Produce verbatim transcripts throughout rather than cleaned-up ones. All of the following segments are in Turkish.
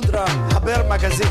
Londra Haber Magazin.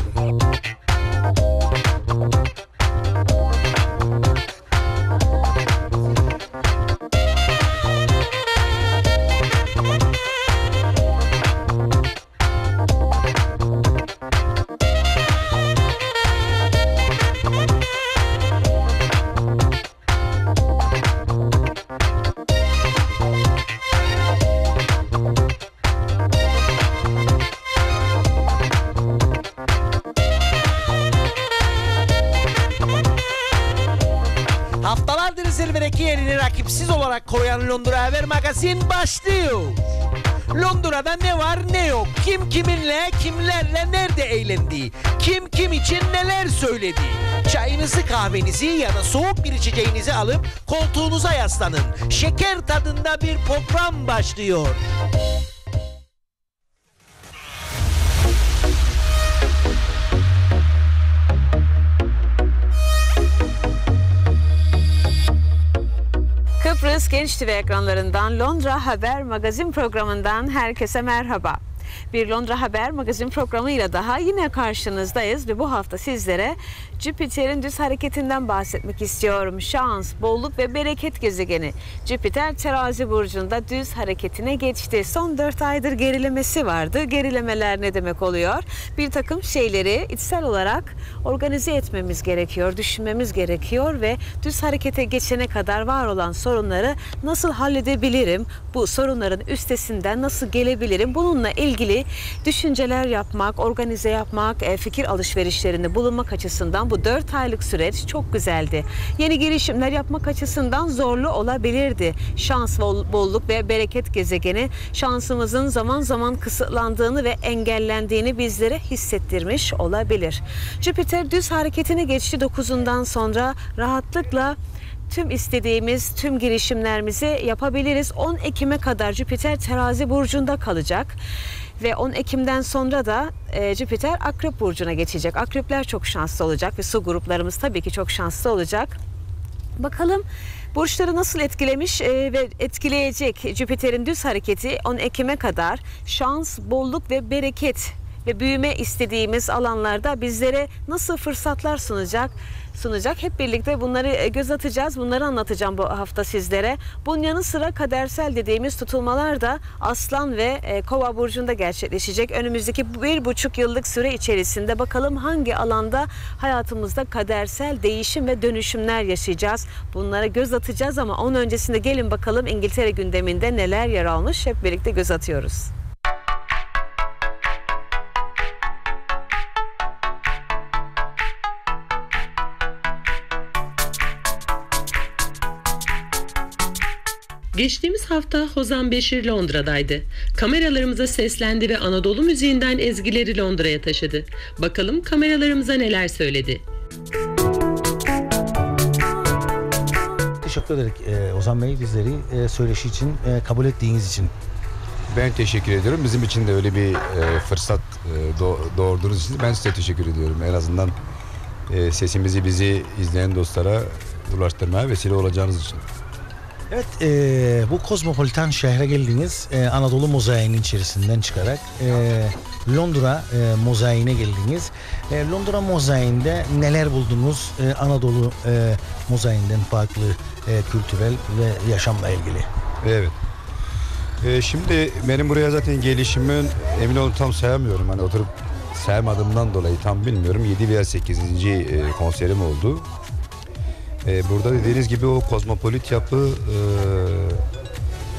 Koruyan Londra Haber Magazin başlıyor. Londra'da ne var ne yok, kim kiminle, kimlerle nerede eğlendiği, kim kim için neler söyledi. Çayınızı, kahvenizi ya da soğuk bir içeceğinizi alıp koltuğunuza yaslanın. Şeker tadında bir program başlıyor. Kıbrıs Genç T V ekranlarından Londra Haber Magazin programından herkese merhaba. Bir Londra Haber Magazin programıyla daha yine karşınızdayız ve bu hafta sizlere Jüpiter'in düz hareketinden bahsetmek istiyorum. Şans, bolluk ve bereket gezegeni Jüpiter Terazi burcunda düz hareketine geçti. Son dört aydır gerilemesi vardı. Gerilemeler ne demek oluyor? Bir takım şeyleri içsel olarak organize etmemiz gerekiyor, düşünmemiz gerekiyor ve düz harekete geçene kadar var olan sorunları nasıl halledebilirim? Bu sorunların üstesinden nasıl gelebilirim? Bununla ilgili düşünceler yapmak, organize yapmak, fikir alışverişlerinde bulunmak açısından bu dört aylık süreç çok güzeldi. Yeni girişimler yapmak açısından zorlu olabilirdi. Şans, bolluk ve bereket gezegeni şansımızın zaman zaman kısıtlandığını ve engellendiğini bizlere hissettirmiş olabilir. Jüpiter düz hareketini geçti dokuzundan sonra rahatlıkla tüm istediğimiz, tüm girişimlerimizi yapabiliriz. on Ekim'e kadar Jüpiter Terazi burcunda kalacak. Ve on Ekim'den sonra da e, Jüpiter Akrep burcuna geçecek. Akrepler çok şanslı olacak ve su gruplarımız tabii ki çok şanslı olacak. Bakalım burçları nasıl etkilemiş e, ve etkileyecek Jüpiter'in düz hareketi on Ekim'e kadar şans, bolluk ve bereket ve büyüme istediğimiz alanlarda bizlere nasıl fırsatlar sunacak? sunacak. Hep birlikte bunları göz atacağız. Bunları anlatacağım bu hafta sizlere. Bunun yanı sıra kadersel dediğimiz tutulmalar da Aslan ve Kova burcunda gerçekleşecek. Önümüzdeki bir buçuk yıllık süre içerisinde bakalım hangi alanda hayatımızda kadersel değişim ve dönüşümler yaşayacağız. Bunlara göz atacağız ama onun öncesinde gelin bakalım İngiltere gündeminde neler yer almış. Hep birlikte göz atıyoruz. Geçtiğimiz hafta Ozan Beşir Londra'daydı. Kameralarımıza seslendi ve Anadolu müziğinden ezgileri Londra'ya taşıdı. Bakalım kameralarımıza neler söyledi. Teşekkür ederim Ozan Bey, bizleri söyleşi için kabul ettiğiniz için. Ben teşekkür ediyorum. Bizim için de öyle bir fırsat doğurduğunuz için ben size teşekkür ediyorum. En azından sesimizi bizi izleyen dostlara ulaştırmaya vesile olacağınız için. Evet, e, bu kozmopolitan şehre geldiniz, e, Anadolu mozaiğinin içerisinden çıkarak e, Londra e, mozaiğine geldiniz. E, Londra mozaiğinde neler buldunuz e, Anadolu e, mozaiğinden farklı e, kültürel ve yaşamla ilgili? Evet, e, şimdi benim buraya zaten gelişimin emin olun tam sayamıyorum. Hani oturup sayamadığımdan dolayı tam bilmiyorum. yedi veya sekizinci E, konserim oldu. Burada dediğiniz gibi o kozmopolit yapı e,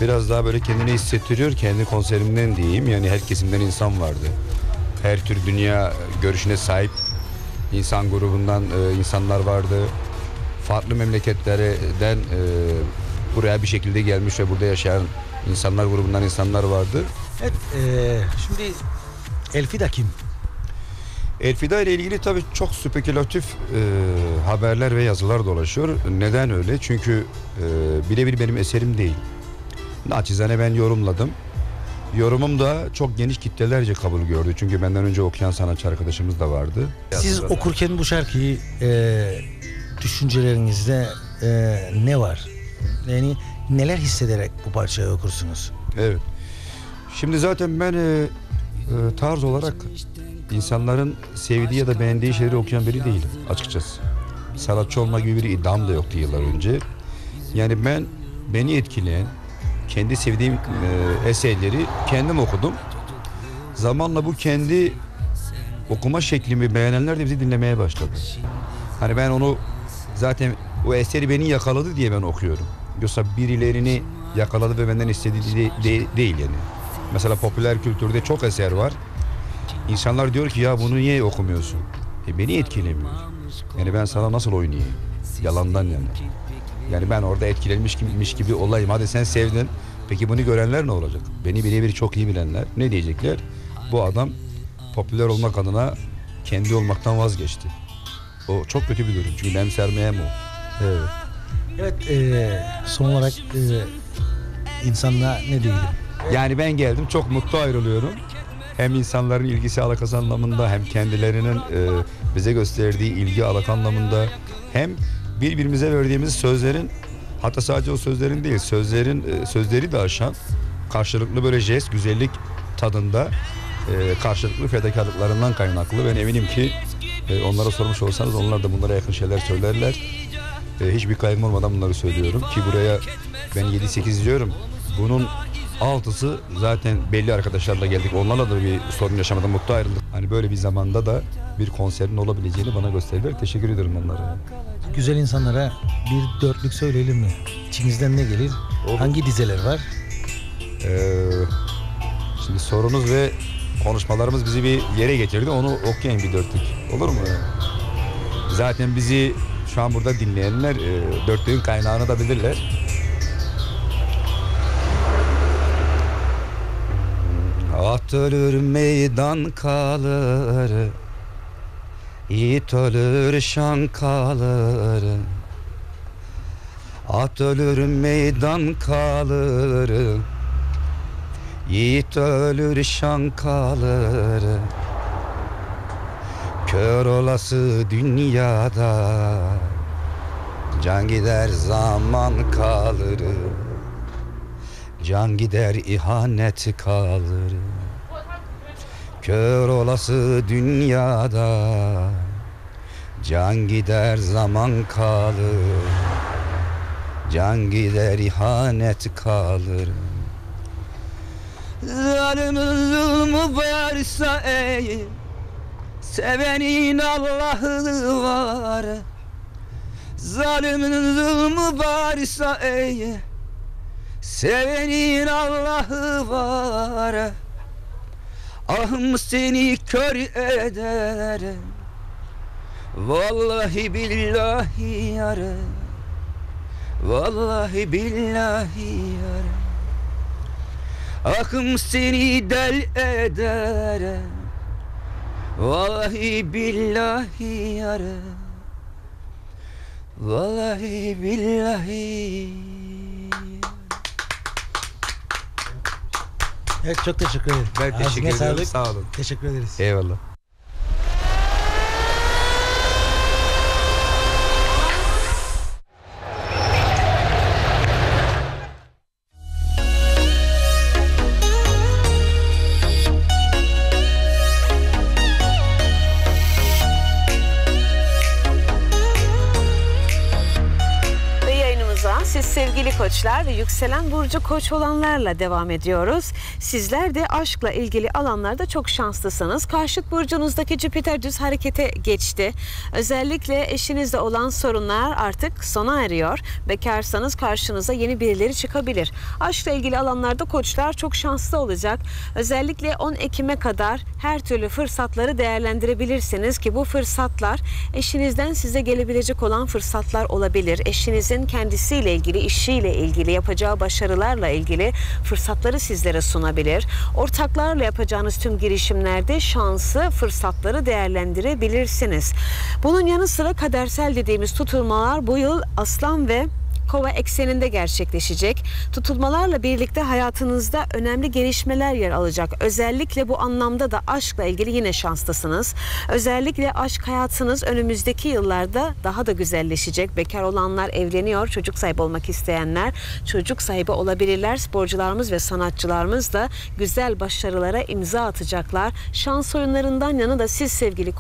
biraz daha böyle kendini hissettiriyor. Kendi konserimden diyeyim, yani her kesimden insan vardı. Her tür dünya görüşüne sahip insan grubundan e, insanlar vardı. Farklı memleketlerden e, buraya bir şekilde gelmiş ve burada yaşayan insanlar grubundan insanlar vardı. Evet, e, şimdi Elfida kim? Elfida ile ilgili tabii çok spekülatif e, haberler ve yazılar dolaşıyor. Neden öyle? Çünkü e, birebir benim eserim değil. Naçizane ben yorumladım. Yorumum da çok geniş kitlelerce kabul gördü. Çünkü benden önce okuyan sanatçı arkadaşımız da vardı. Siz yazılar okurken da bu şarkıyı e, düşüncelerinizde e, ne var? Yani neler hissederek bu parçayı okursunuz? Evet. Şimdi zaten ben e, tarz olarak İnsanların sevdiği ya da beğendiği şeyleri okuyan biri değilim açıkçası. Sanatçı olma gibi bir iddiam da yoktu yıllar önce. Yani ben beni etkileyen, kendi sevdiğim e, eserleri kendim okudum. Zamanla bu kendi okuma şeklimi beğenenler de bizi dinlemeye başladı. Hani ben onu zaten o eseri beni yakaladı diye ben okuyorum. Yoksa birilerini yakaladı ve benden istediği de, de, değil yani. Mesela popüler kültürde çok eser var. İnsanlar diyor ki ya bunu niye okumuyorsun? E beni etkilemiyor. Yani ben sana nasıl oynayayım? Yalandan yani. Yani ben orada etkilenmiş gibiymiş gibi olayım. Hadi sen sevdin. Peki bunu görenler ne olacak? Beni birebir çok iyi bilenler ne diyecekler? Bu adam popüler olmak adına kendi olmaktan vazgeçti. O çok kötü bir durum. Çünkü benimsermeye mi o? Evet. Evet. E, son olarak e, insanla ne diyelim? Yani ben geldim. Çok mutlu ayrılıyorum. Hem insanların ilgisi alakası anlamında, hem kendilerinin e, bize gösterdiği ilgi alaka anlamında, hem birbirimize verdiğimiz sözlerin, hatta sadece o sözlerin değil, sözlerin sözleri de aşan karşılıklı böyle jest, güzellik tadında e, karşılıklı fedakarlıklarından kaynaklı. Ben eminim ki e, onlara sormuş olsanız onlar da bunlara yakın şeyler söylerler. E, hiçbir kaygım olmadan bunları söylüyorum ki buraya ben yedi sekiz diyorum. Bunun altısı zaten belli arkadaşlarla geldik. Onlarla da bir sorun yaşamadan mutlu ayrıldık. Hani böyle bir zamanda da bir konserin olabileceğini bana gösterdiler. Teşekkür ederim onlara. Güzel insanlara bir dörtlük söyleyelim mi? İçinizden ne gelir? Olur. Hangi dizeler var? Ee, şimdi sorunuz ve konuşmalarımız bizi bir yere getirdi. Onu okuyayım bir dörtlük. Olur mu? Zaten bizi şu an burada dinleyenler e, dörtlüğün kaynağını da bilirler. At ölür meydan kalır, it ölür şan kalır. At ölür meydan kalır, it ölür şan kalır. Kör olası dünyada, can gider zaman kalır. Can gider ihanet kalır. Kör olası dünyada, can gider zaman kalır. Can gider ihanet kalır. Zalimin zulmü varsa ey, sevenin Allah'ı var. Zalimin zulmü varsa ey, sevenin Allah'ı var. Ahım seni kör eder, vallahi billahi yar, vallahi billahi yar. Ahım seni del eder, vallahi billahi yar, vallahi billahi. Evet, çok teşekkür ederim. Ben teşekkür ederim. Sağ olun. Teşekkür ederiz. Eyvallah. Sevgili koçlar ve yükselen burcu koç olanlarla devam ediyoruz. Sizler de aşkla ilgili alanlarda çok şanslısınız. Karşıt burcunuzdaki Jüpiter düz harekete geçti. Özellikle eşinizle olan sorunlar artık sona eriyor. Bekarsanız karşınıza yeni birileri çıkabilir. Aşkla ilgili alanlarda koçlar çok şanslı olacak. Özellikle on Ekim'e kadar her türlü fırsatları değerlendirebilirsiniz ki bu fırsatlar eşinizden size gelebilecek olan fırsatlar olabilir. Eşinizin kendisiyle ilgili, işiyle ilgili, yapacağı başarılarla ilgili fırsatları sizlere sunabilir. Ortaklarla yapacağınız tüm girişimlerde şansı, fırsatları değerlendirebilirsiniz. Bunun yanı sıra kadersel dediğimiz tutulmalar bu yıl Aslan ve kova ekseninde gerçekleşecek. Tutulmalarla birlikte hayatınızda önemli gelişmeler yer alacak. Özellikle bu anlamda da aşkla ilgili yine şanslısınız. Özellikle aşk hayatınız önümüzdeki yıllarda daha da güzelleşecek. Bekar olanlar evleniyor, çocuk sahibi olmak isteyenler çocuk sahibi olabilirler. Sporcularımız ve sanatçılarımız da güzel başarılara imza atacaklar. Şans oyunlarından yana da siz sevgili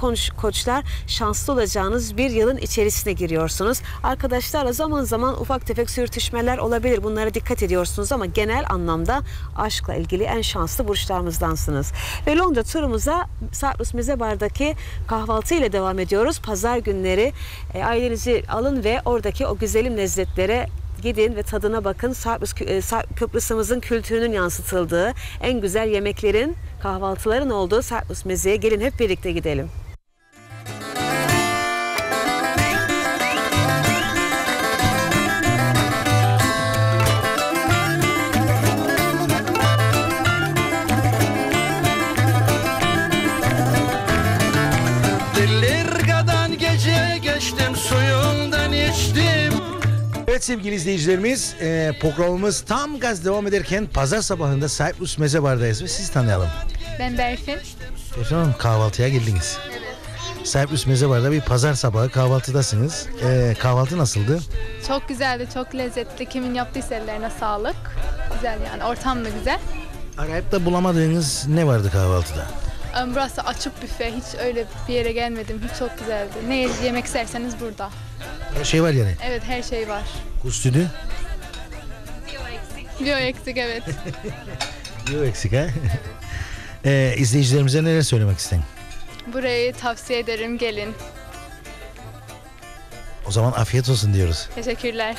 koçlar şanslı olacağınız bir yılın içerisine giriyorsunuz. Arkadaşlarla zaman zaman ufak tefek sürtüşmeler olabilir. Bunlara dikkat ediyorsunuz ama genel anlamda aşkla ilgili en şanslı burçlarımızdansınız. Ve Londra turumuza Cyprus Meze Bar'daki kahvaltı ile devam ediyoruz. Pazar günleri e, ailenizi alın ve oradaki o güzelim lezzetlere gidin ve tadına bakın. Kıbrıs'ımızın kültürünün yansıtıldığı en güzel yemeklerin, kahvaltıların olduğu Cyprus Meze'ye gelin, hep birlikte gidelim. Evet sevgili izleyicilerimiz, programımız tam gaz devam ederken pazar sabahında Cyprus Meze Bar'dayız ve sizi tanıyalım. Ben Berfin. Berfin Hanım, kahvaltıya geldiniz. Evet. Cyprus Meze Bar'da bir pazar sabahı kahvaltıdasınız. Ee, kahvaltı nasıldı? Çok güzeldi, çok lezzetli. Kimin yaptıysa ellerine sağlık. Güzel yani, ortam da güzel. Arayıp da bulamadığınız ne vardı kahvaltıda? Burası açık büfe, hiç öyle bir yere gelmedim. Hiç çok güzeldi. Ne yemek isterseniz burada. Her şey var yani. Evet, her şey var. Kustüdü? Diyor eksik. Diyor eksik, evet. Diyor eksik, ha? Evet. Ee, izleyicilerimize neler söylemek istedim? Burayı tavsiye ederim, gelin. O zaman afiyet olsun diyoruz. Teşekkürler.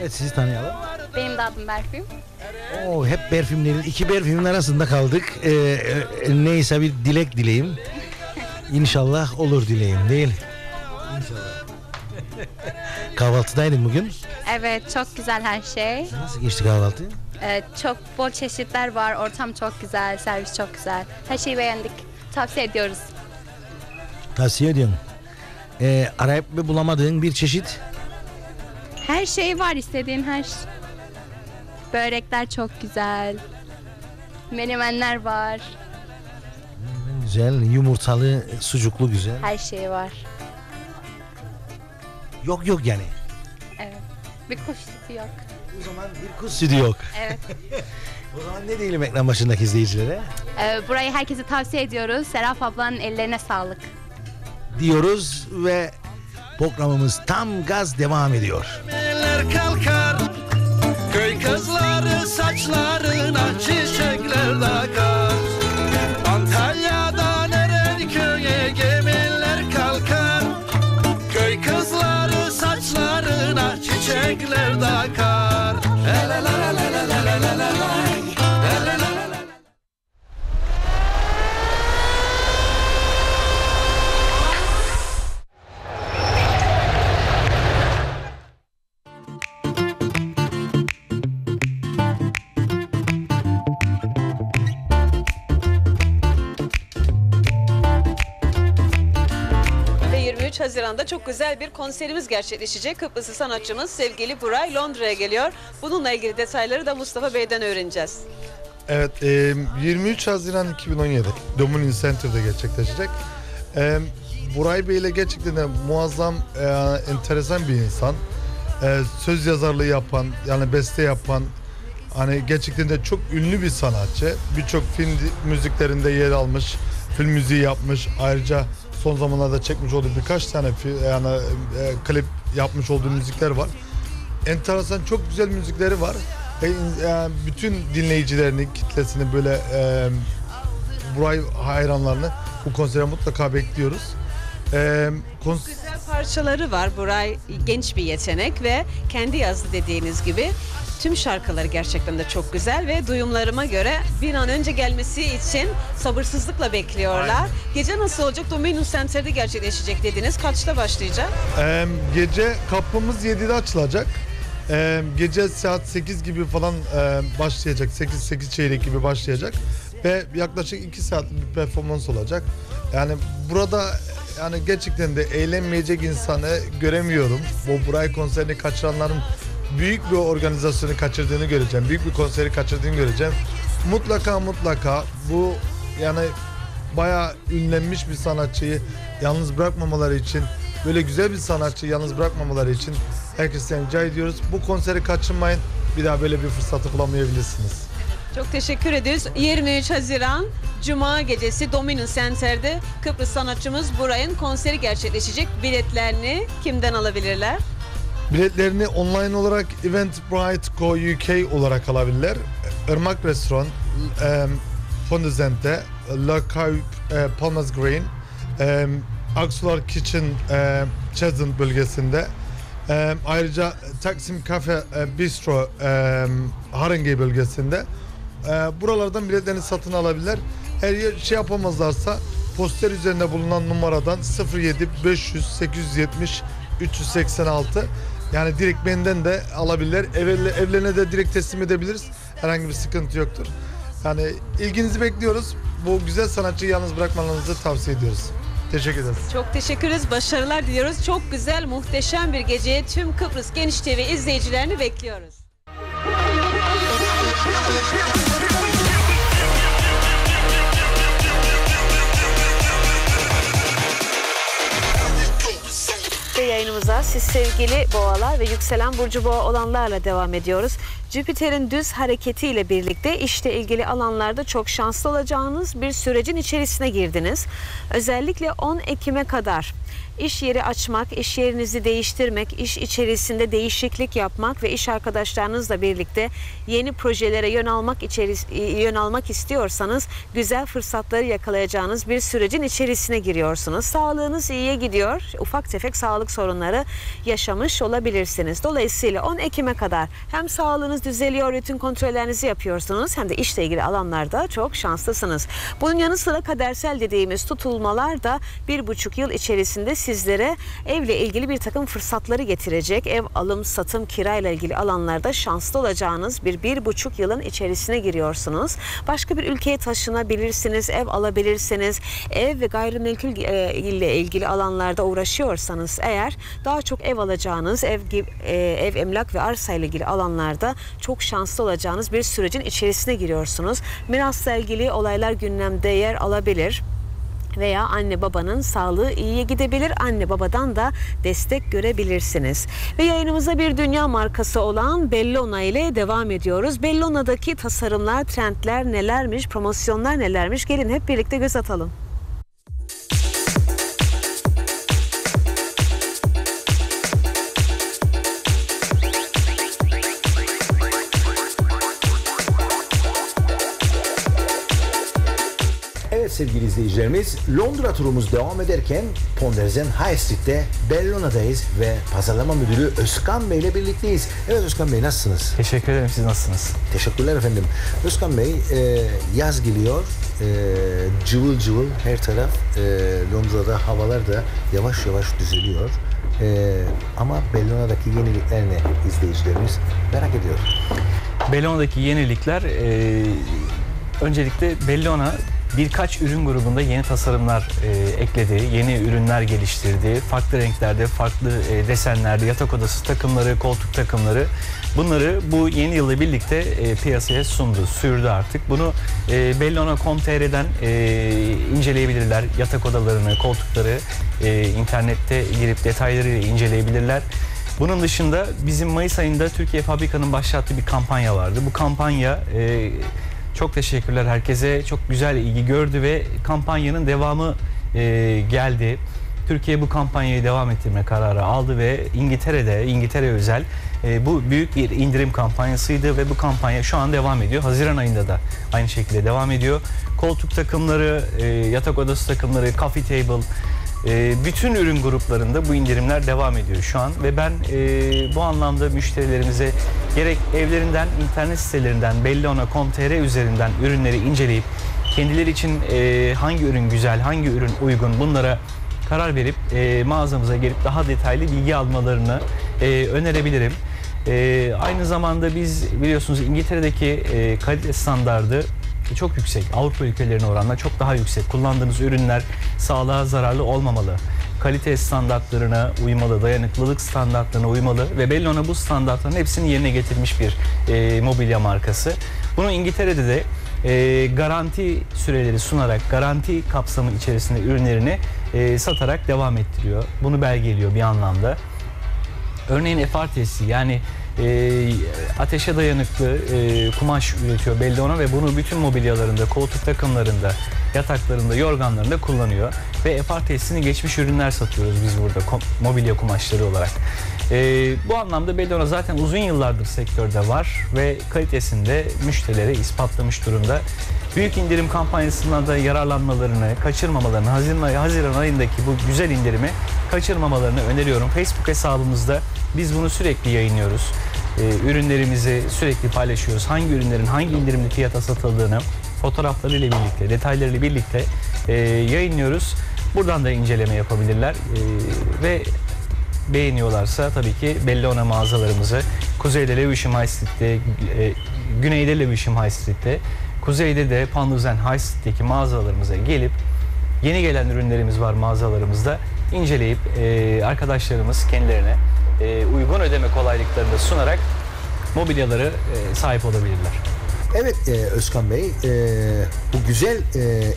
Evet, sizi tanıyalım. Benim de adım Berfin. Oo, hep Berfinlerin, iki Berfin'in arasında kaldık. Ee, e, neyse bir dilek dileyim. İnşallah olur dileğim, değil? İnşallah. Kahvaltıdaydın bugün. Evet, çok güzel her şey. Nasıl geçti kahvaltı? Ee, çok bol çeşitler var, ortam çok güzel, servis çok güzel. Her şeyi beğendik, tavsiye ediyoruz. Tavsiye ediyorum. Ee, arayıp ve bulamadığın bir çeşit... Her şey var, istediğin her şey. Börekler çok güzel. Menemenler var. Menemen güzel, yumurtalı, sucuklu güzel. Her şey var. Yok yok yani. Evet. Bir kuş sütü yok. O zaman bir kuş sütü yok. Evet. O zaman ne diyelim ekran başındaki izleyicilere? Ee, burayı herkese tavsiye ediyoruz. Serap ablanın ellerine sağlık. Diyoruz ve... Programımız tam gaz devam ediyor. Kalkar, köy kızları saçlarına çiçekler takar. Antalya'dan Erenköye gemiler kalkar. Köy kızları saçlarına çiçekler takar. Haziran'da çok güzel bir konserimiz gerçekleşecek. Kıbrıslı sanatçımız sevgili Buray Londra'ya geliyor. Bununla ilgili detayları da Mustafa Bey'den öğreneceğiz. Evet, yirmi üç Haziran iki bin on yedi Dominion Center'da gerçekleşecek. Buray Bey ile gerçekten de muazzam, enteresan bir insan. Söz yazarlığı yapan, yani beste yapan, hani gerçekten de çok ünlü bir sanatçı. Birçok film müziklerinde yer almış, film müziği yapmış. Ayrıca son zamanlarda çekmiş olduğu birkaç tane yani e, klip yapmış olduğu müzikler var. Enteresan, çok güzel müzikleri var. E, e, bütün dinleyicilerini, kitlesini, böyle e, Buray hayranlarını bu konsere mutlaka bekliyoruz. E, kons güzel parçaları var. Buray genç bir yetenek ve kendi yazdı dediğiniz gibi. Tüm şarkıları gerçekten de çok güzel ve duyumlarıma göre bir an önce gelmesi için sabırsızlıkla bekliyorlar. Aynen. Gece nasıl olacak? Dominion Center'de gerçekleşecek dediniz. Kaçta başlayacak? Ee, gece kapımız yedide açılacak. Ee, gece saat sekiz gibi falan e, başlayacak. sekiz sekiz çeyrek gibi başlayacak. Ve yaklaşık iki saatlik bir performans olacak. Yani burada yani gerçekten de eğlenmeyecek insanı göremiyorum. Bu Buray konserini kaçıranların büyük bir organizasyonu kaçırdığını göreceğim. Büyük bir konseri kaçırdığını göreceğim. Mutlaka mutlaka bu yani bayağı ünlenmiş bir sanatçıyı yalnız bırakmamaları için, böyle güzel bir sanatçıyı yalnız bırakmamaları için herkesten rica ediyoruz. Bu konseri kaçırmayın. Bir daha böyle bir fırsatı bulamayabilirsiniz. Çok teşekkür ederiz. yirmi üç Haziran Cuma gecesi Dominion Center'de Kıbrıs sanatçımız Buray'ın konseri gerçekleşecek. Biletlerini kimden alabilirler? Biletlerini online olarak Eventbrite nokta co nokta U K olarak alabilirler. Irmak Restoran, e, Fondizente, La Cave, e, Palmas Green, e, Aksular Kitchen, e, Chesant bölgesinde. E, ayrıca Taksim Cafe e, Bistro, e, Haringey bölgesinde. E, buralardan biletlerini satın alabilirler. Eğer şey yapamazlarsa poster üzerinde bulunan numaradan sıfır yedi beş yüz sekiz yüz yetmiş üç yüz seksen altı yani direkt benden de alabilirler. Evle, evlerine de direkt teslim edebiliriz. Herhangi bir sıkıntı yoktur. Yani ilginizi bekliyoruz. Bu güzel sanatçıyı yalnız bırakmanızı tavsiye ediyoruz. Teşekkür ederiz. Çok teşekkür ederiz. Başarılar diliyoruz. Çok güzel, muhteşem bir geceye tüm Kıbrıs Genç T V izleyicilerini bekliyoruz. Ve yayınımıza siz sevgili boğalar ve yükselen burcu boğa olanlarla devam ediyoruz. Jüpiter'in düz hareketiyle birlikte işle ilgili alanlarda çok şanslı olacağınız bir sürecin içerisine girdiniz. Özellikle on Ekim'e kadar iş yeri açmak, iş yerinizi değiştirmek, iş içerisinde değişiklik yapmak ve iş arkadaşlarınızla birlikte yeni projelere yön almak, yön almak istiyorsanız güzel fırsatları yakalayacağınız bir sürecin içerisine giriyorsunuz. Sağlığınız iyiye gidiyor. Ufak tefek sağlık sorunları yaşamış olabilirsiniz. Dolayısıyla on Ekim'e kadar hem sağlığınız düzeliyor, rutin kontrollerinizi yapıyorsunuz. Hem de işle ilgili alanlarda çok şanslısınız. Bunun yanı sıra kadersel dediğimiz tutulmalar da bir buçuk yıl içerisinde sizlere evle ilgili bir takım fırsatları getirecek. Ev alım, satım, kirayla ilgili alanlarda şanslı olacağınız bir bir buçuk yılın içerisine giriyorsunuz. Başka bir ülkeye taşınabilirsiniz, ev alabilirsiniz. Ev ve gayrimenkul ile ilgili alanlarda uğraşıyorsanız eğer daha çok ev alacağınız, ev, ev emlak ve arsa ile ilgili alanlarda çok şanslı olacağınız bir sürecin içerisine giriyorsunuz. Mirasla ilgili olaylar gündemde yer alabilir. Veya anne babanın sağlığı iyiye gidebilir. Anne babadan da destek görebilirsiniz. Ve yayınımıza bir dünya markası olan Bellona ile devam ediyoruz. Bellona'daki tasarımlar, trendler nelermiş, promosyonlar nelermiş? Gelin hep birlikte göz atalım. Sevgili izleyicilerimiz, Londra turumuz devam ederken Ponders'in High Street'te Bellona'dayız ve pazarlama müdürü Özkan Bey ile birlikteyiz. Evet Özkan Bey, nasılsınız? Teşekkür ederim, siz nasılsınız? Teşekkürler efendim. Özkan Bey, e, yaz geliyor, e, cıvıl cıvıl her taraf, e, Londra'da havalar da yavaş yavaş düzeliyor. E, ama Bellona'daki yeniliklerini izleyicilerimiz merak ediyor. Bellona'daki yenilikler, e, öncelikle Bellona birkaç ürün grubunda yeni tasarımlar e, ekledi, yeni ürünler geliştirdi. Farklı renklerde, farklı e, desenlerde, yatak odası takımları, koltuk takımları, bunları bu yeni yılla birlikte e, piyasaya sundu, sürdü artık. Bunu e, Bellona nokta com nokta t r'den e, inceleyebilirler. Yatak odalarını, koltukları e, internette girip detaylarıyla inceleyebilirler. Bunun dışında bizim Mayıs ayında Türkiye Fabrika'nın başlattığı bir kampanya vardı. Bu kampanya... E, Çok teşekkürler herkese. Çok güzel ilgi gördü ve kampanyanın devamı e, geldi. Türkiye bu kampanyayı devam ettirme kararı aldı ve İngiltere'de, İngiltere özel e, bu büyük bir indirim kampanyasıydı ve bu kampanya şu an devam ediyor. Haziran ayında da aynı şekilde devam ediyor. Koltuk takımları, e, yatak odası takımları, coffee table, e, bütün ürün gruplarında bu indirimler devam ediyor şu an ve ben e, bu anlamda müşterilerimize gerek evlerinden, internet sitelerinden, Bellona nokta com nokta t r üzerinden ürünleri inceleyip kendileri için e, hangi ürün güzel, hangi ürün uygun, bunlara karar verip e, mağazamıza gelip daha detaylı bilgi almalarını e, önerebilirim. Ee, aynı zamanda biz biliyorsunuz İngiltere'deki e, kalite standardı çok yüksek. Avrupa ülkelerine oranla çok daha yüksek. Kullandığınız ürünler sağlığa zararlı olmamalı. Kalite standartlarına uymalı, dayanıklılık standartlarına uymalı ve Bellona bu standartların hepsini yerine getirmiş bir e, mobilya markası. Bunu İngiltere'de de e, garanti süreleri sunarak, garanti kapsamı içerisinde ürünlerini e, satarak devam ettiriyor. Bunu belgeliyor bir anlamda. Örneğin F R testi, yani e, ateşe dayanıklı e, kumaş üretiyor Bellona ve bunu bütün mobilyalarında, koltuk takımlarında, yataklarında, yorganlarında kullanıyor. Ve F R testini geçmiş ürünler satıyoruz biz burada kom mobilya kumaşları olarak. E, bu anlamda Bellona zaten uzun yıllardır sektörde var ve kalitesinde müşterilere ispatlamış durumda. Büyük indirim kampanyasından da yararlanmalarını, kaçırmamalarını, Haziran, Haziran ayındaki bu güzel indirimi kaçırmamalarını öneriyorum. Facebook hesabımızda biz bunu sürekli yayınlıyoruz. Ee, ürünlerimizi sürekli paylaşıyoruz. Hangi ürünlerin hangi indirimli fiyata satıldığını fotoğraflarıyla birlikte, detaylarıyla birlikte e, yayınlıyoruz. Buradan da inceleme yapabilirler. E, ve beğeniyorlarsa tabii ki Bellona mağazalarımızı Kuzeyde Lewisham High Street'te, e, Güneyde Lewisham High Street'te, Kuzeyde de Panduzen High Street'teki mağazalarımıza gelip, yeni gelen ürünlerimiz var mağazalarımızda, inceleyip e, arkadaşlarımız kendilerine e, uygun ödeme kolaylıklarını da sunarak mobilyaları e, sahip olabilirler. Evet e, Özkan Bey, e, bu güzel e,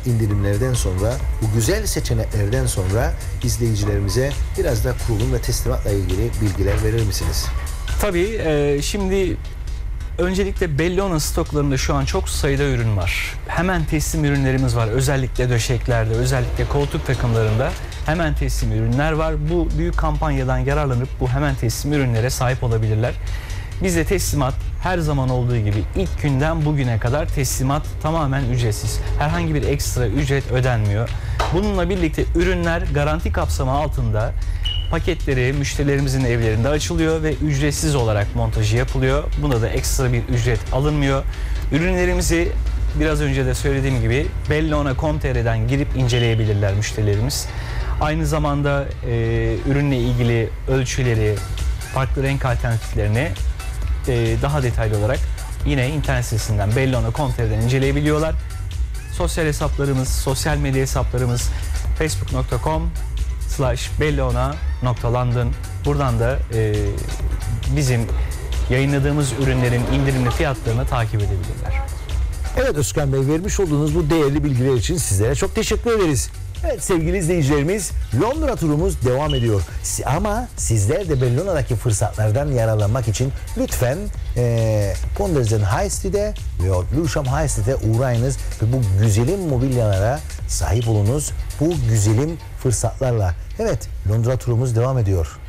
indirimlerden sonra, bu güzel seçeneklerden sonra izleyicilerimize biraz da kurulum ve teslimatla ilgili bilgiler verir misiniz? Tabii, e, şimdi... Öncelikle Bellona stoklarında şu an çok sayıda ürün var. Hemen teslim ürünlerimiz var. Özellikle döşeklerde, özellikle koltuk takımlarında hemen teslim ürünler var. Bu büyük kampanyadan yararlanıp bu hemen teslim ürünlere sahip olabilirler. Bizde teslimat her zaman olduğu gibi ilk günden bugüne kadar teslimat tamamen ücretsiz. Herhangi bir ekstra ücret ödenmiyor. Bununla birlikte ürünler garanti kapsamı altında. Paketleri müşterilerimizin evlerinde açılıyor ve ücretsiz olarak montajı yapılıyor. Buna da ekstra bir ücret alınmıyor. Ürünlerimizi biraz önce de söylediğim gibi bellona nokta com nokta tr'den girip inceleyebilirler müşterilerimiz. Aynı zamanda e, ürünle ilgili ölçüleri, farklı renk alternatiflerini e, daha detaylı olarak yine internet sitesinden bellona nokta com nokta tr'den inceleyebiliyorlar. Sosyal hesaplarımız, sosyal medya hesaplarımız facebook nokta com slash bellona nokta london. Buradan da e, bizim yayınladığımız ürünlerin indirimli fiyatlarını takip edebilirler. Evet Özkan Bey, vermiş olduğunuz bu değerli bilgiler için sizlere çok teşekkür ederiz. Evet sevgili izleyicilerimiz, Londra turumuz devam ediyor. Ama sizler de Bellona'daki fırsatlardan yararlanmak için lütfen e, Ponderzen High Street'e veya Lewisham High Street'e uğrayınız ve bu güzelim mobilyalara sahip olunuz. Bu güzelim fırsatlarla. Evet, Londra turumuz devam ediyor.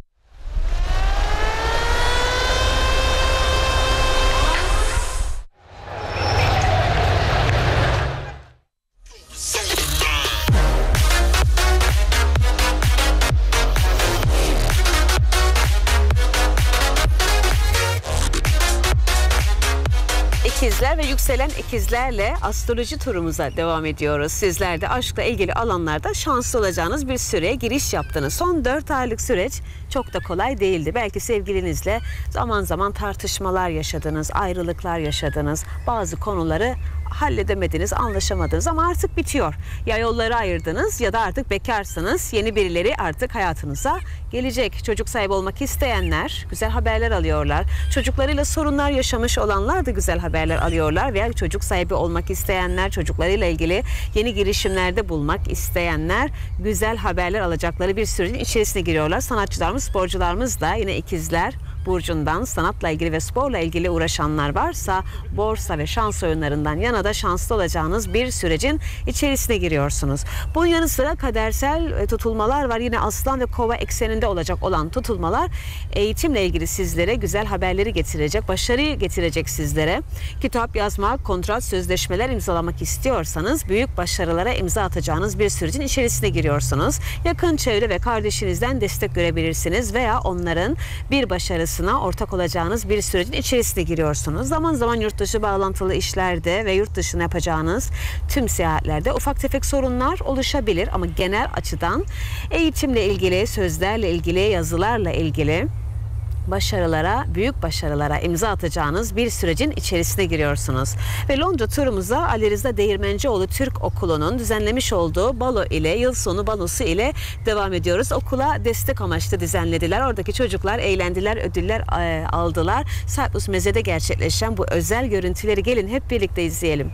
Ve yükselen ikizlerle astroloji turumuza devam ediyoruz. Sizler de aşkla ilgili alanlarda şanslı olacağınız bir süreye giriş yaptınız. Son dört aylık süreç çok da kolay değildi. Belki sevgilinizle zaman zaman tartışmalar yaşadınız, ayrılıklar yaşadınız, bazı konuları halledemediniz, anlaşamadınız ama artık bitiyor. Ya yolları ayırdınız ya da artık bekarsınız. Yeni birileri artık hayatınıza gelecek. Çocuk sahibi olmak isteyenler güzel haberler alıyorlar. Çocuklarıyla sorunlar yaşamış olanlar da güzel haberler alıyorlar. Veya çocuk sahibi olmak isteyenler, çocuklarıyla ilgili yeni girişimlerde bulmak isteyenler güzel haberler alacakları bir sürecin içerisine giriyorlar. Sanatçılarımız, sporcularımız da yine ikizler burcundan, sanatla ilgili ve sporla ilgili uğraşanlar varsa borsa ve şans oyunlarından yana da şanslı olacağınız bir sürecin içerisine giriyorsunuz. Bunun yanı sıra kadersel tutulmalar var. Yine aslan ve kova ekseninde olacak olan tutulmalar eğitimle ilgili sizlere güzel haberleri getirecek, başarıyı getirecek sizlere. Kitap yazmak, kontrat, sözleşmeler imzalamak istiyorsanız büyük başarılara imza atacağınız bir sürecin içerisine giriyorsunuz. Yakın çevre ve kardeşinizden destek görebilirsiniz veya onların bir başarısı ortak olacağınız bir sürecin içerisine giriyorsunuz. Zaman zaman yurt dışı bağlantılı işlerde ve yurt dışına yapacağınız tüm seyahatlerde ufak tefek sorunlar oluşabilir ama genel açıdan eğitimle ilgili, sözlerle ilgili, yazılarla ilgili başarılara, büyük başarılara imza atacağınız bir sürecin içerisine giriyorsunuz. Ve Londra turumuza Ali Rıza Değirmencioğlu Türk Okulu'nun düzenlemiş olduğu balo ile, yıl sonu balosu ile devam ediyoruz. Okula destek amaçlı düzenlediler. Oradaki çocuklar eğlendiler, ödüller aldılar. Cyprus Meze'de gerçekleşen bu özel görüntüleri gelin hep birlikte izleyelim.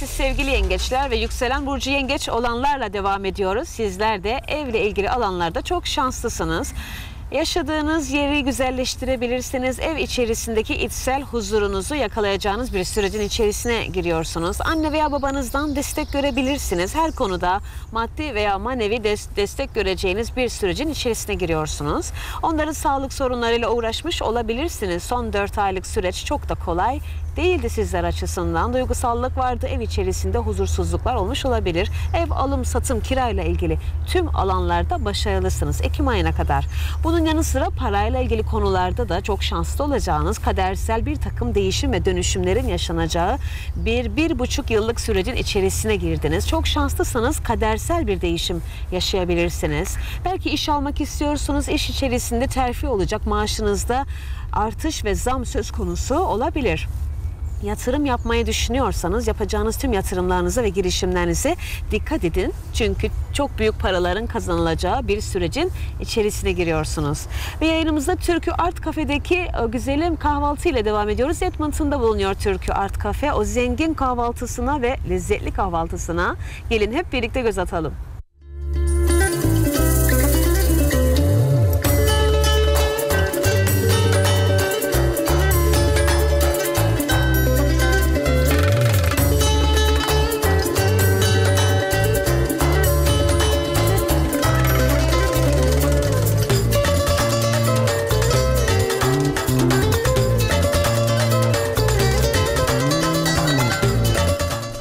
siz sevgili yengeçler ve yükselen burcu yengeç olanlarla devam ediyoruz. Sizler de evle ilgili alanlarda çok şanslısınız. Yaşadığınız yeri güzelleştirebilirsiniz. Ev içerisindeki içsel huzurunuzu yakalayacağınız bir sürecin içerisine giriyorsunuz. Anne veya babanızdan destek görebilirsiniz. Her konuda maddi veya manevi des destek göreceğiniz bir sürecin içerisine giriyorsunuz. Onların sağlık sorunlarıyla uğraşmış olabilirsiniz. Son dört aylık süreç çok da kolay değildi sizler açısından. Duygusallık vardı. Ev içerisinde huzursuzluklar olmuş olabilir. Ev, alım, satım, kirayla ilgili tüm alanlarda başarılısınız Ekim ayına kadar. Bunun yanı sıra parayla ilgili konularda da çok şanslı olacağınız, kadersel bir takım değişim ve dönüşümlerin yaşanacağı bir, bir buçuk yıllık sürecin içerisine girdiniz. Çok şanslısınız, kadersel bir değişim yaşayabilirsiniz. Belki iş almak istiyorsunuz, iş içerisinde terfi olacak, maaşınızda artış ve zam söz konusu olabilir. Yatırım yapmayı düşünüyorsanız yapacağınız tüm yatırımlarınıza ve girişimlerinize dikkat edin. Çünkü çok büyük paraların kazanılacağı bir sürecin içerisine giriyorsunuz. Ve yayınımızda Türkü Art Cafe'deki güzelim kahvaltıyla devam ediyoruz. Edmonton'da bulunuyor Türkü Art Cafe. O zengin kahvaltısına ve lezzetli kahvaltısına gelin hep birlikte göz atalım.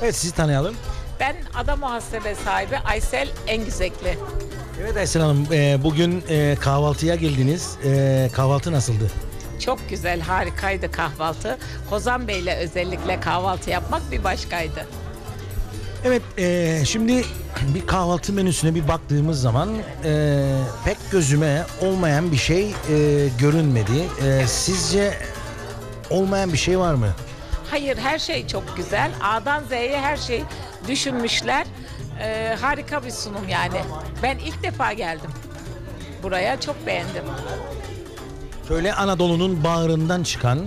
Evet, sizi tanıyalım. Ben ada muhasebe sahibi Aysel Engizekli. Evet Aysel Hanım, bugün kahvaltıya geldiniz. Kahvaltı nasıldı? Çok güzel, harikaydı kahvaltı. Ozan Bey'le özellikle kahvaltı yapmak bir başkaydı. Evet, şimdi bir kahvaltı menüsüne bir baktığımız zaman pek gözüme olmayan bir şey görünmedi. Sizce olmayan bir şey var mı? Hayır, her şey çok güzel. A'dan Z'ye her şey düşünmüşler. Ee, harika bir sunum yani. Ben ilk defa geldim buraya, çok beğendim. Şöyle Anadolu'nun bağrından çıkan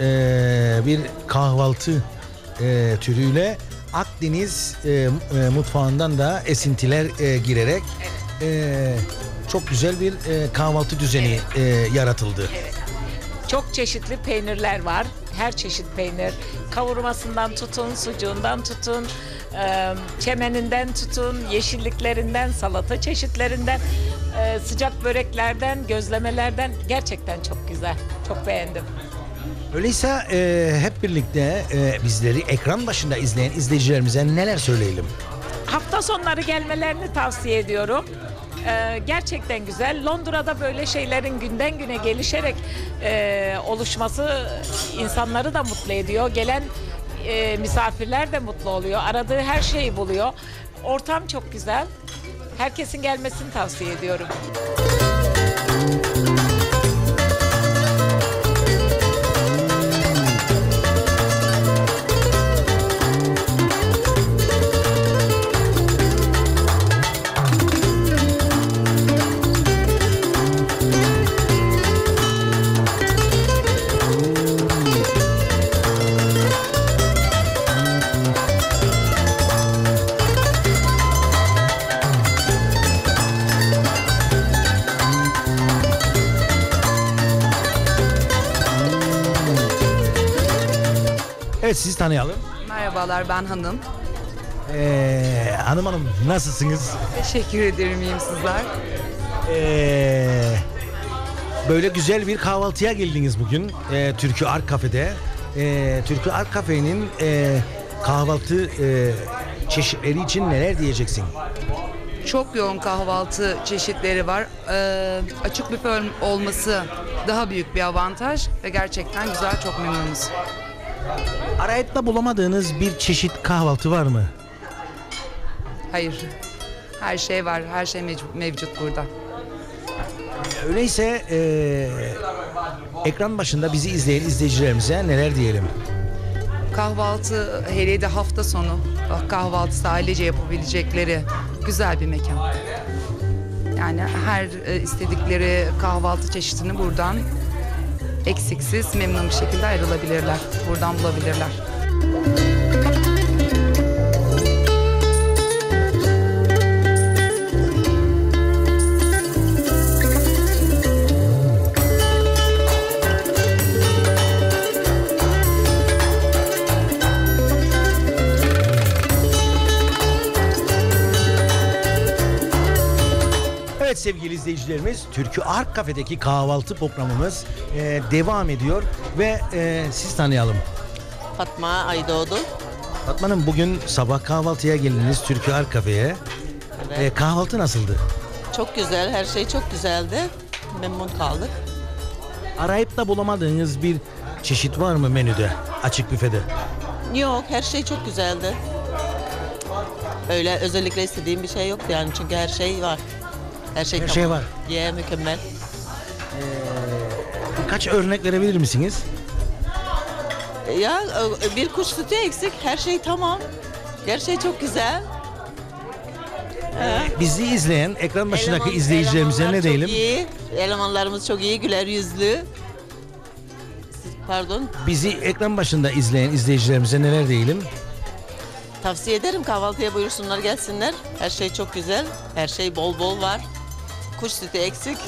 e, bir kahvaltı e, türüyle Akdeniz e, e, mutfağından da esintiler e, girerek evet. e, çok güzel bir e, kahvaltı düzeni evet. e, yaratıldı. Evet. Çok çeşitli peynirler var. Her çeşit peynir, kavurmasından tutun, sucuğundan tutun, çemeninden tutun, yeşilliklerinden, salata çeşitlerinden, sıcak böreklerden, gözlemelerden gerçekten çok güzel, çok beğendim. Öyleyse hep birlikte bizleri ekran başında izleyen izleyicilerimize neler söyleyelim? Hafta sonları gelmelerini tavsiye ediyorum. Ee, gerçekten güzel. Londra'da böyle şeylerin günden güne gelişerek e, oluşması insanları da mutlu ediyor. Gelen e, misafirler de mutlu oluyor. Aradığı her şeyi buluyor. Ortam çok güzel. Herkesin gelmesini tavsiye ediyorum. Evet, sizi tanıyalım. Merhabalar, ben Hanım. Ee, hanım Hanım, nasılsınız? Teşekkür ederim, iyiyim, sizler. Ee, böyle güzel bir kahvaltıya geldiniz bugün ee, Türkü Art Cafe'de. Ee, Türkü Art Cafe'nin e, kahvaltı e, çeşitleri için neler diyeceksin? Çok yoğun kahvaltı çeşitleri var. Ee, açık büfe olması daha büyük bir avantaj ve gerçekten güzel, çok memnunuz. Arayet'te bulamadığınız bir çeşit kahvaltı var mı? Hayır. Her şey var. Her şey mevcut burada. Öyleyse e, ekran başında bizi izleyen izleyicilerimize neler diyelim? Kahvaltı, hele de hafta sonu kahvaltısı ailece yapabilecekleri güzel bir mekan. Yani her istedikleri kahvaltı çeşidini buradan eksiksiz, memnun bir şekilde ayrılabilirler. Buradan bulabilirler. Evet sevgili izleyicilerimiz, Türkü Art Cafe'deki kahvaltı programımız e, devam ediyor ve e, siz tanıyalım. Fatma Aydoğdu. Fatma'nın bugün sabah kahvaltıya geldiniz Türkü Art Cafe'ye. Evet. E, kahvaltı nasıldı? Çok güzel, her şey çok güzeldi. Memnun kaldık. Arayıp da bulamadığınız bir çeşit var mı menüde, açık büfede? Yok, her şey çok güzeldi. Öyle özellikle istediğim bir şey yoktu yani, çünkü her şey var. Her şey, her şey var. Ye yeah, mükemmel. Ee, birkaç örnek verebilir misiniz? Ya bir kuş sütü eksik, her şey tamam. Her şey çok güzel. Ee, Bizi izleyen ekran başındaki eleman, izleyicilerimize ne diyelim? Iyi. Elemanlarımız çok iyi, güler yüzlü. Siz, pardon. Bizi ekran başında izleyen izleyicilerimize neler diyelim? Tavsiye ederim, kahvaltıya buyursunlar, gelsinler. Her şey çok güzel, her şey bol bol var. Kuş sütü eksik.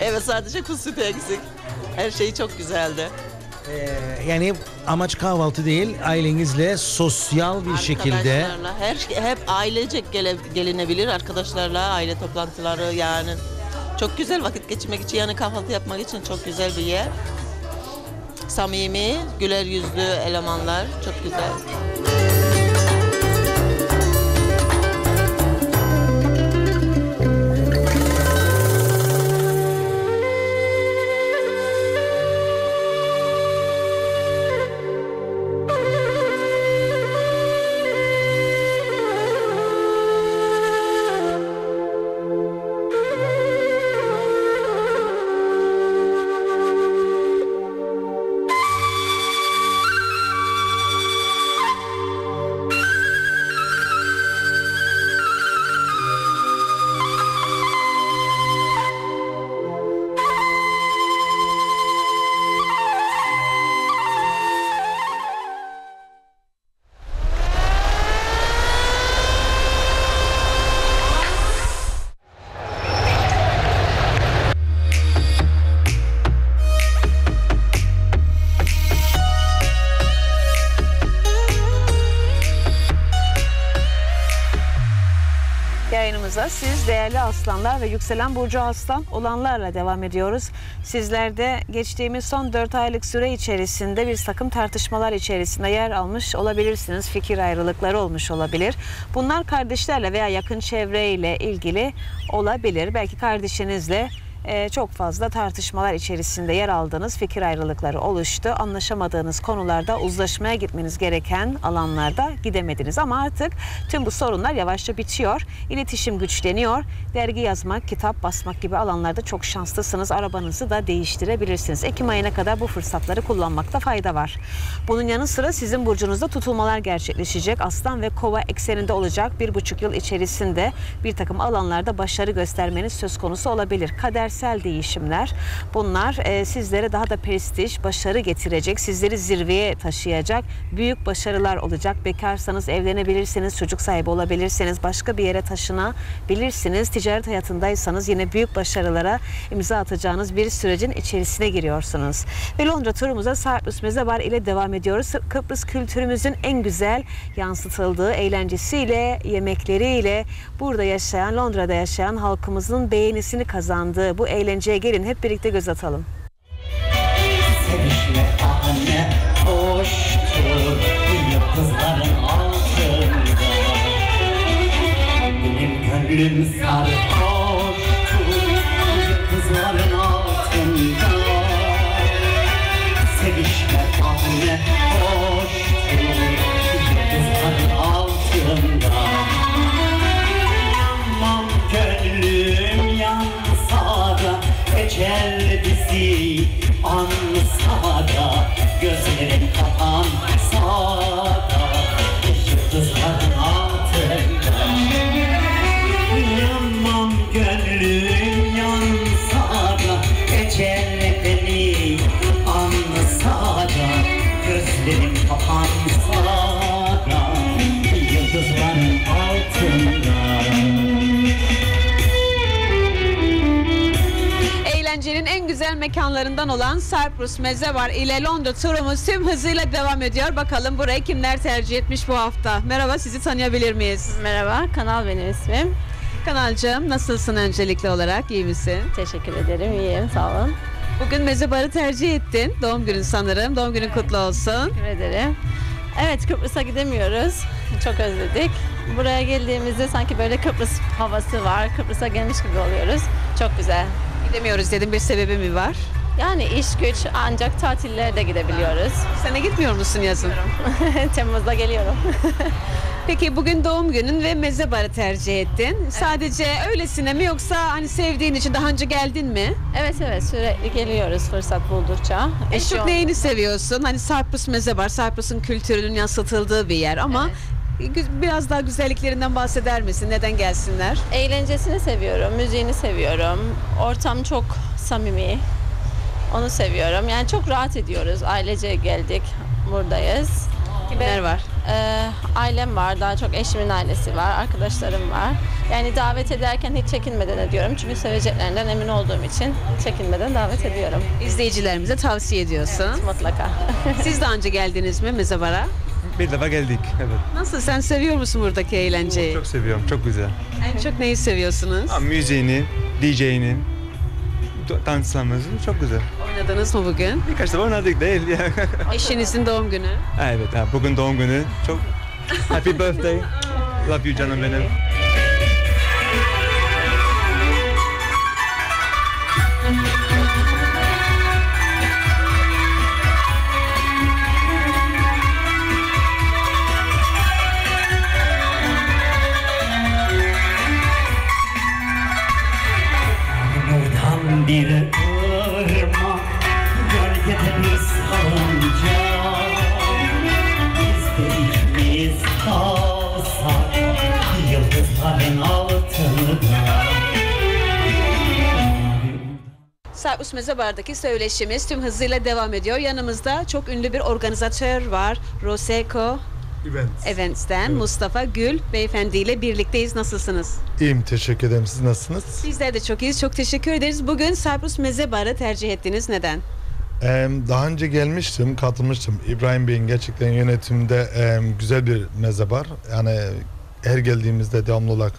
Evet, sadece kuş sütü eksik. Her şey çok güzeldi. Ee, yani amaç kahvaltı değil, ailenizle sosyal bir şekilde. Her, hep ailecek gele, gelinebilir, arkadaşlarla aile toplantıları yani. Çok güzel vakit geçirmek için, yani kahvaltı yapmak için çok güzel bir yer. Samimi, güler yüzlü elemanlar, çok güzel. Siz değerli aslanlar ve yükselen burcu aslan olanlarla devam ediyoruz. Sizler de geçtiğimiz son dört aylık süre içerisinde bir takım tartışmalar içerisinde yer almış olabilirsiniz. Fikir ayrılıkları olmuş olabilir. Bunlar kardeşlerle veya yakın çevreyle ilgili olabilir. Belki kardeşinizle Ee, çok fazla tartışmalar içerisinde yer aldığınız, fikir ayrılıkları oluştu. Anlaşamadığınız konularda uzlaşmaya gitmeniz gereken alanlarda gidemediniz. Ama artık tüm bu sorunlar yavaşça bitiyor. İletişim güçleniyor. Dergi yazmak, kitap basmak gibi alanlarda çok şanslısınız. Arabanızı da değiştirebilirsiniz. Ekim ayına kadar bu fırsatları kullanmakta fayda var. Bunun yanı sıra sizin burcunuzda tutulmalar gerçekleşecek. Aslan ve Kova ekseninde olacak. Bir buçuk yıl içerisinde bir takım alanlarda başarı göstermeniz söz konusu olabilir. Kader değişimler. Bunlar e, sizlere daha da prestij, başarı getirecek, sizleri zirveye taşıyacak, büyük başarılar olacak. Bekarsanız evlenebilirsiniz, çocuk sahibi olabilirsiniz, başka bir yere taşınabilirsiniz. Ticaret hayatındaysanız yine büyük başarılara imza atacağınız bir sürecin içerisine giriyorsunuz. Ve Londra turumuza Cyprus Meze Bar ile devam ediyoruz. Kıbrıs kültürümüzün en güzel yansıtıldığı eğlencesiyle, yemekleriyle burada yaşayan, Londra'da yaşayan halkımızın beğenisini kazandığı bu eğlenceye gelin, hep birlikte göz atalım. Gel bizi ansa da gözlerin kapansa da yıldızların altında yanmam, gönlüm yansa da ecelle beni ansa da gözlerin kapansa da yıldızların altında. En güzel mekanlarından olan Cyprus Meze Bar ile Londra turumuz tüm hızıyla devam ediyor. Bakalım burayı kimler tercih etmiş bu hafta? Merhaba, sizi tanıyabilir miyiz? Merhaba, Kanal benim ismim. Kanalcığım, nasılsın öncelikli olarak? İyi misin? Teşekkür ederim. İyiyim. Sağ olun. Bugün Meze Bar'ı tercih ettin. Doğum günün sanırım. Doğum günün evet, kutlu olsun. Teşekkür ederim. Evet, Kıbrıs'a gidemiyoruz. Çok özledik. Buraya geldiğimizde sanki böyle Kıbrıs havası var. Kıbrıs'a gelmiş gibi oluyoruz. Çok güzel. Gidemiyoruz dedim. Bir sebebi mi var? Yani iş güç, ancak tatillerde gidebiliyoruz. Sen de gitmiyor musun yazın? Temmuz'da geliyorum. Peki bugün doğum günün ve Meze Bar'ı tercih ettin. Evet. Sadece öylesine mi, yoksa hani sevdiğin için daha önce geldin mi? Evet evet, sürekli geliyoruz fırsat buldukça. En çok oldu. Neyini seviyorsun? Hani Cyprus Meze Bar, Cyprus'un kültürünün yansıtıldığı bir yer ama... Evet. Biraz daha güzelliklerinden bahseder misin? Neden gelsinler? Eğlencesini seviyorum, müziğini seviyorum. Ortam çok samimi. Onu seviyorum. Yani çok rahat ediyoruz. Ailece geldik, buradayız. Kimler Ve, var? E, ailem var. Daha çok eşimin ailesi var. Arkadaşlarım var. Yani davet ederken hiç çekinmeden ediyorum. Çünkü seveceklerinden emin olduğum için çekinmeden davet ediyorum. İzleyicilerimize tavsiye ediyorsun. Evet, mutlaka. Siz daha önce geldiniz mi Meze Bar'a? Bir defa geldik. Evet. Nasıl? Sen seviyor musun buradaki eğlenceyi? Çok seviyorum. Çok güzel. En çok neyi seviyorsunuz? Ha, müziğini, D J'ini. Danslarımız çok güzel. Oynadınız mı bugün? Birkaç defa oynadık değil ya. Eşinizin doğum günü. Evet, bugün doğum günü. Çok happy birthday. Love you canım benim. Bir ırmak gölgeden ıslanca, biz de ikimiz kalsak yıldızların altında. Cyprus Meze Bar'daki söyleşimiz tüm hızıyla devam ediyor. Yanımızda çok ünlü bir organizatör var, Roseco Events. Events'ten evet. Mustafa Gül Beyefendi ile birlikteyiz. Nasılsınız? İyiyim, teşekkür ederim. Siz nasılsınız? Bizler de çok iyiyiz. Çok teşekkür ederiz. Bugün Cyprus Meze Bar'ı tercih ettiniz. Neden? Ee, daha önce gelmiştim, katılmıştım. İbrahim Bey'in gerçekten yönetimde e, güzel bir meze bar. Yani her geldiğimizde devamlı olarak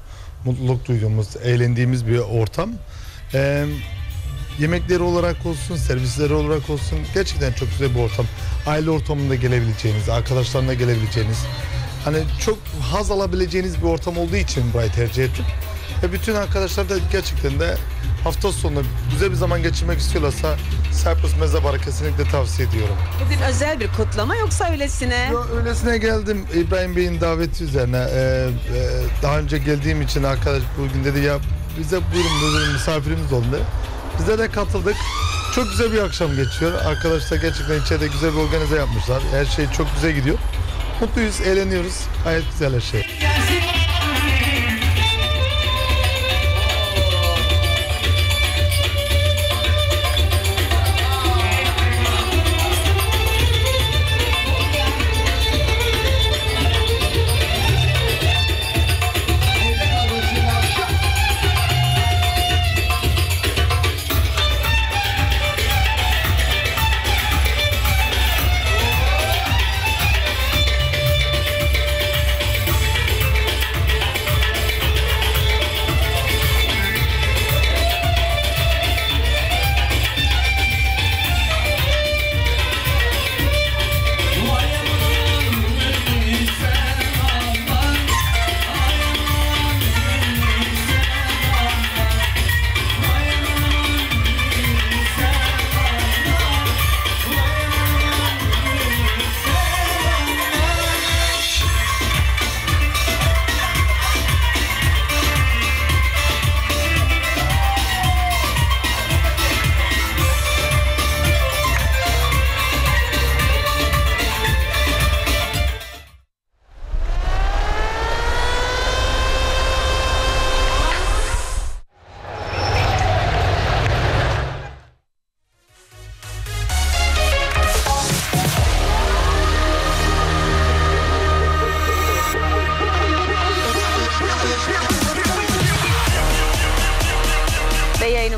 mutluluk duyduğumuz, eğlendiğimiz bir ortam. E, yemekleri olarak olsun, servisleri olarak olsun, gerçekten çok güzel bir ortam. Aile ortamında gelebileceğiniz, arkadaşlarına gelebileceğiniz, hani çok haz alabileceğiniz bir ortam olduğu için burayı tercih ettim. Ve bütün arkadaşlar da gerçekten de hafta sonunda güzel bir zaman geçirmek istiyorlarsa Cyprus Meze Bar'ı kesinlikle tavsiye ediyorum. Bugün özel bir kutlama, yoksa öylesine? Yo, öylesine geldim İbrahim Bey'in daveti üzerine. Ee, e, daha önce geldiğim için arkadaş bugün dedi ya bize buyurun, buyurun misafirimiz oldu. Bize de katıldık. Çok güzel bir akşam geçiyor. Arkadaşlar gerçekten içeride güzel bir organize yapmışlar. Her şey çok güzel gidiyor. Mutluyuz, eğleniyoruz. Gayet güzel her şey.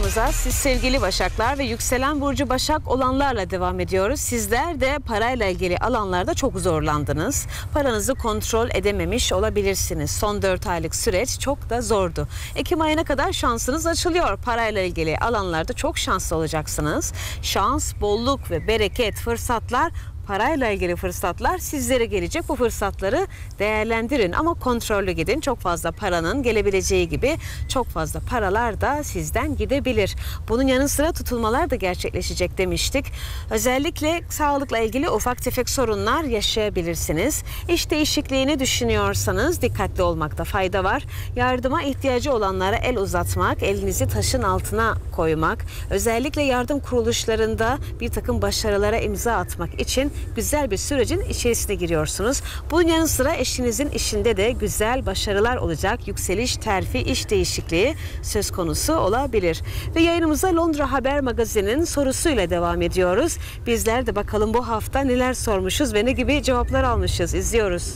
programımıza siz sevgili Başaklar ve yükselen burcu Başak olanlarla devam ediyoruz. Sizler de parayla ilgili alanlarda çok zorlandınız. Paranızı kontrol edememiş olabilirsiniz. Son dört aylık süreç çok da zordu. Ekim ayına kadar şansınız açılıyor. Parayla ilgili alanlarda çok şanslı olacaksınız. Şans, bolluk ve bereket, fırsatlar, parayla ilgili fırsatlar sizlere gelecek. Bu fırsatları değerlendirin ama kontrollü gidin. Çok fazla paranın gelebileceği gibi çok fazla paralar da sizden gidebilir. Bunun yanı sıra tutulmalar da gerçekleşecek demiştik. Özellikle sağlıkla ilgili ufak tefek sorunlar yaşayabilirsiniz. İş değişikliğini düşünüyorsanız dikkatli olmakta fayda var. Yardıma ihtiyacı olanlara el uzatmak, elinizi taşın altına koymak, özellikle yardım kuruluşlarında bir takım başarılara imza atmak için güzel bir sürecin içerisine giriyorsunuz. Bunun yanı sıra eşinizin işinde de güzel başarılar olacak. Yükseliş, terfi, iş değişikliği söz konusu olabilir. Ve yayınımıza Londra Haber Magazin'in sorusuyla devam ediyoruz. Bizler de bakalım bu hafta neler sormuşuz ve ne gibi cevaplar almışız. İzliyoruz.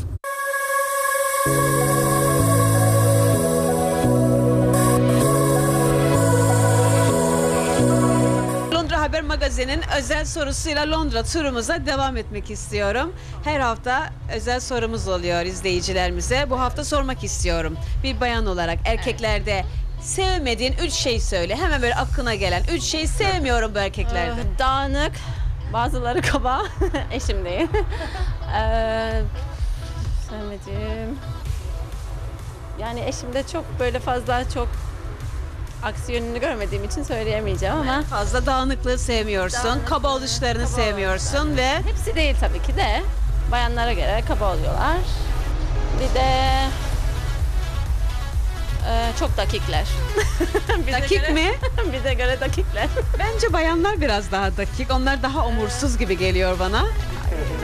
Haber Magazin'in özel sorusuyla Londra turumuza devam etmek istiyorum. Her hafta özel sorumuz oluyor izleyicilerimize. Bu hafta sormak istiyorum. Bir bayan olarak erkeklerde evet. sevmediğin üç şey söyle. Hemen böyle aklına gelen üç şeyi sevmiyorum bu erkeklerde. Ee, dağınık, bazıları kaba. Eşim değil. ee, sevmediğim... Yani eşimde çok böyle fazla çok... Aksi yönünü görmediğim için söyleyemeyeceğim ama. Fazla dağınıklığı sevmiyorsun, dağınıklığı, kaba oluşlarını kaba sevmiyorsun oluşlar. Ve... Hepsi değil tabii ki de. Bayanlara göre kaba oluyorlar. Bir de... Ee, çok dakikler. Dakik göre, mi? Bize göre dakikler. Bence bayanlar biraz daha dakik. Onlar daha omursuz gibi geliyor bana.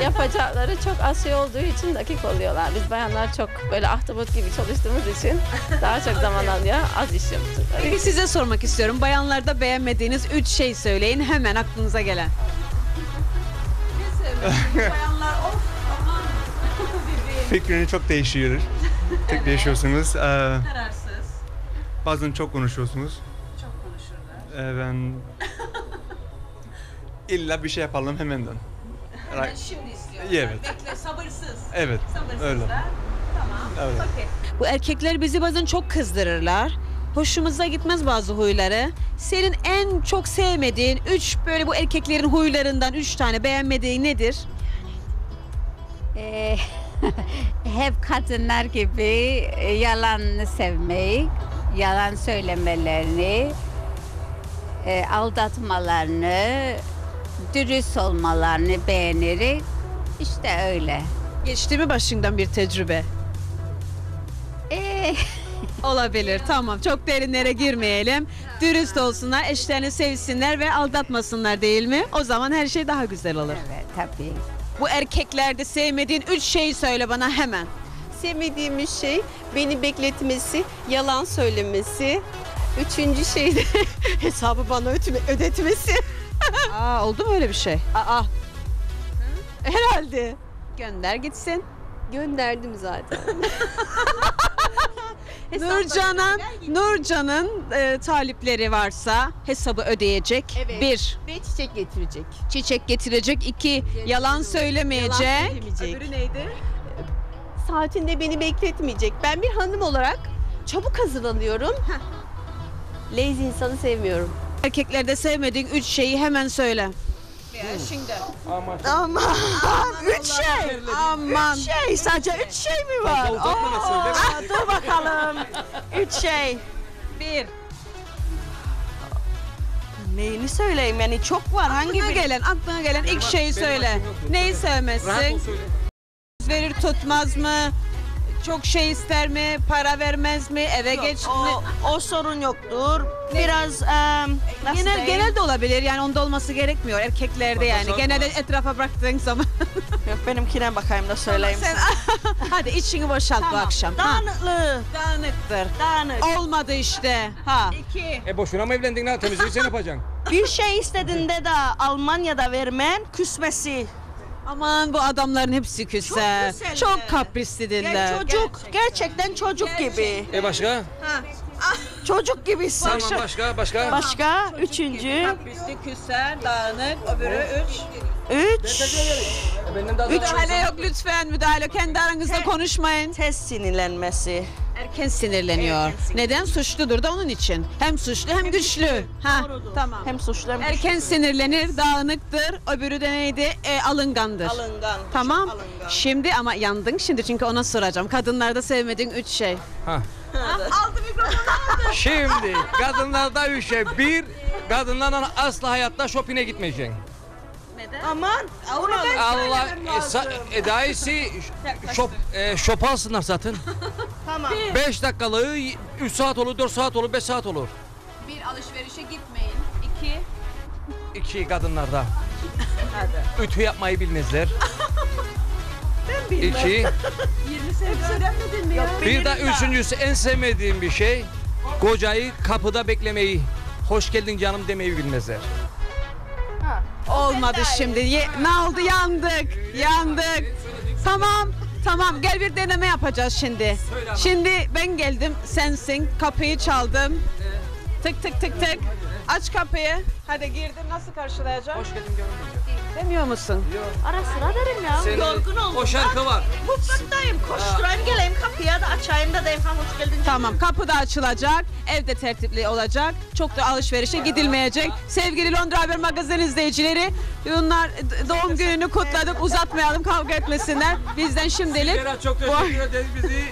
Yapacakları çok az şey olduğu için dakik oluyorlar. Biz bayanlar çok böyle ahtapot gibi çalıştığımız için daha çok zaman alıyor. Az iş yapacak. Peki size sormak istiyorum. Bayanlarda beğenmediğiniz üç şey söyleyin. Hemen aklınıza gelen. Ne sevmiyorsunuz? Bayanlar of aman. Fikrini çok değişiyor. Tek değişiyorsunuz. Ee, bazen çok konuşuyorsunuz. Çok konuşurlar. Ee, ben... İlla bir şey yapalım hemen dön. Yani şimdi istiyorlar. Evet. Bekle, sabırsız. Evet. Sabırsızlar. Öyle. Tamam. Evet. Okay. Bu erkekler bizi bazen çok kızdırırlar. Hoşumuza gitmez bazı huyları. Senin en çok sevmediğin üç böyle bu erkeklerin huylarından üç tane beğenmediğin nedir? Yani, e, hep kadınlar gibi yalanını sevmeyi, yalan söylemelerini, e, aldatmalarını, dürüst olmalarını beğenirim. İşte öyle. Geçti mi başından bir tecrübe? Ee... Olabilir. Tamam. Çok derinlere girmeyelim. Dürüst olsunlar, eşlerini sevsinler ve aldatmasınlar değil mi? O zaman her şey daha güzel olur. Evet, tabii. Bu erkeklerde sevmediğin üç şeyi söyle bana hemen. Sevmediğim üç şey beni bekletmesi, yalan söylemesi. Üçüncü şey de hesabı bana ödetmesi. Aa, oldu mu öyle bir şey? Aa. Hı? Herhalde. Gönder gitsin. Gönderdim zaten. Nurcan'ın Nurcan'ın e, talipleri varsa hesabı ödeyecek. Evet. Bir. Ve çiçek getirecek. Çiçek getirecek. İki. Getirecek. Yalan söylemeyecek. Yalan söylemeyecek. Öbürü neydi? Saatinde beni bekletmeyecek. Ben bir hanım olarak çabuk hazırlanıyorum. Heh. Lazy insanı sevmiyorum. Erkeklerde sevmediğin üç şeyi hemen söyle. Ya şimdi. Aman. Aman. Üç şey. Aman. Üç şey. Sadece üç şey mi var? Oo, aa, dur bakalım. Üç şey. Bir. Neyini söyleyeyim yani çok var. Aklına hangi biri? Gelen, aklına gelen ilk şeyi söyle. Neyi sevmezsin? Verir tutmaz mı? Çok şey ister mi? Para vermez mi? Eve yok, geç mi? O, o sorun yoktur. Ne? Biraz um, genel genel de olabilir. Yani onda olması gerekmiyor erkeklerde bak, yani. Genelde etrafa bıraktığın zaman. Yok benimkine bakayım da söyleyeyim. Sen, hadi içini boşalt tamam. Bu akşam. Dağınıklı. Dağınıktır. Dağınık. Olmadı işte. Ha. İki. E boşuna mı evlendin ha? Temizliği sen yapacaksın. Bir şey istediğinde de Almanya'da vermen küsmesi. Aman bu adamların hepsi küser. Çok, güzel, çok kaprisli dediler. Çocuk, gerçekten, gerçekten çocuk gerçekten. gibi. E başka? Ha. Çocuk gibisin. Tamam, başka, başka. Başka, çocuk üçüncü. Gibi. Bizde küser, dağınık, öbürü üç. Üç. Müdahale yok lütfen, müdahale. Kendi aranızda konuşmayın. Tez sinirlenmesi. Erken sinirleniyor. Erken sinirleniyor. Neden? Suçludur da onun için. Hem suçlu hem, hem güçlü. güçlü. Ha, doğrudur. Tamam. Hem suçlu hem erken güçlüdür. Sinirlenir, dağınıktır. Öbürü de neydi? E, alıngandır. Alıngan. Tamam. Alıngan. Şimdi ama yandın şimdi çünkü ona soracağım. Kadınlarda sevmediğin üç şey. Ha. Aldı mikrofonu aldı. Şimdi kadınlarda üç şey. Bir, kadınlarla asla hayatta shopping'e gitmeyeceksin. Neden? Aman. Ben Allah. E, daisi şop, e, şopa alsınlar zaten. Tamam. beş dakikalığı üç saat olur, dört saat olur, beş saat olur. Bir, alışverişe gitmeyin. İki. İki, kadınlarda. Hadi. Ütü yapmayı bilmezler. Ben bilmem. İki. yirmi sevmedin mi ya? Bir de üçüncüsü en sevmediğim bir şey. Kocayı kapıda beklemeyi, hoş geldin canım demeyi bilmezler. Ha. Olmadı şimdi. Ye, ne oldu? Yandık. Yandık. Tamam. Tamam, gel bir deneme yapacağız şimdi. Şimdi ben geldim, sensin, kapıyı çaldım. Tık tık tık tık. Aç kapıyı. Hadi girdim, nasıl karşılayacağım? Hoş geldin görmeyeceğim. Demiyor musun? Yok. Ara sıra derim ya. Senin yorgun oldum. O şarkı var. Mutfaktayım, koşturayım, geleyim kapıya da açayım da deyim hoş geldin. Tamam, kapı da açılacak, evde tertipli olacak, çok da alışverişe gidilmeyecek. Sevgili Londra Haber Magazin izleyicileri, bunlar doğum gününü kutladık, uzatmayalım, kavga etmesinler. Bizden şimdilik. Çok teşekkür ederiz bizi.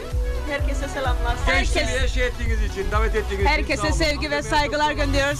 Herkese selamlar. Gençliğe şey ettiğiniz için, davet ettiğiniz için. Herkese sevgi ve saygılar gönderiyoruz.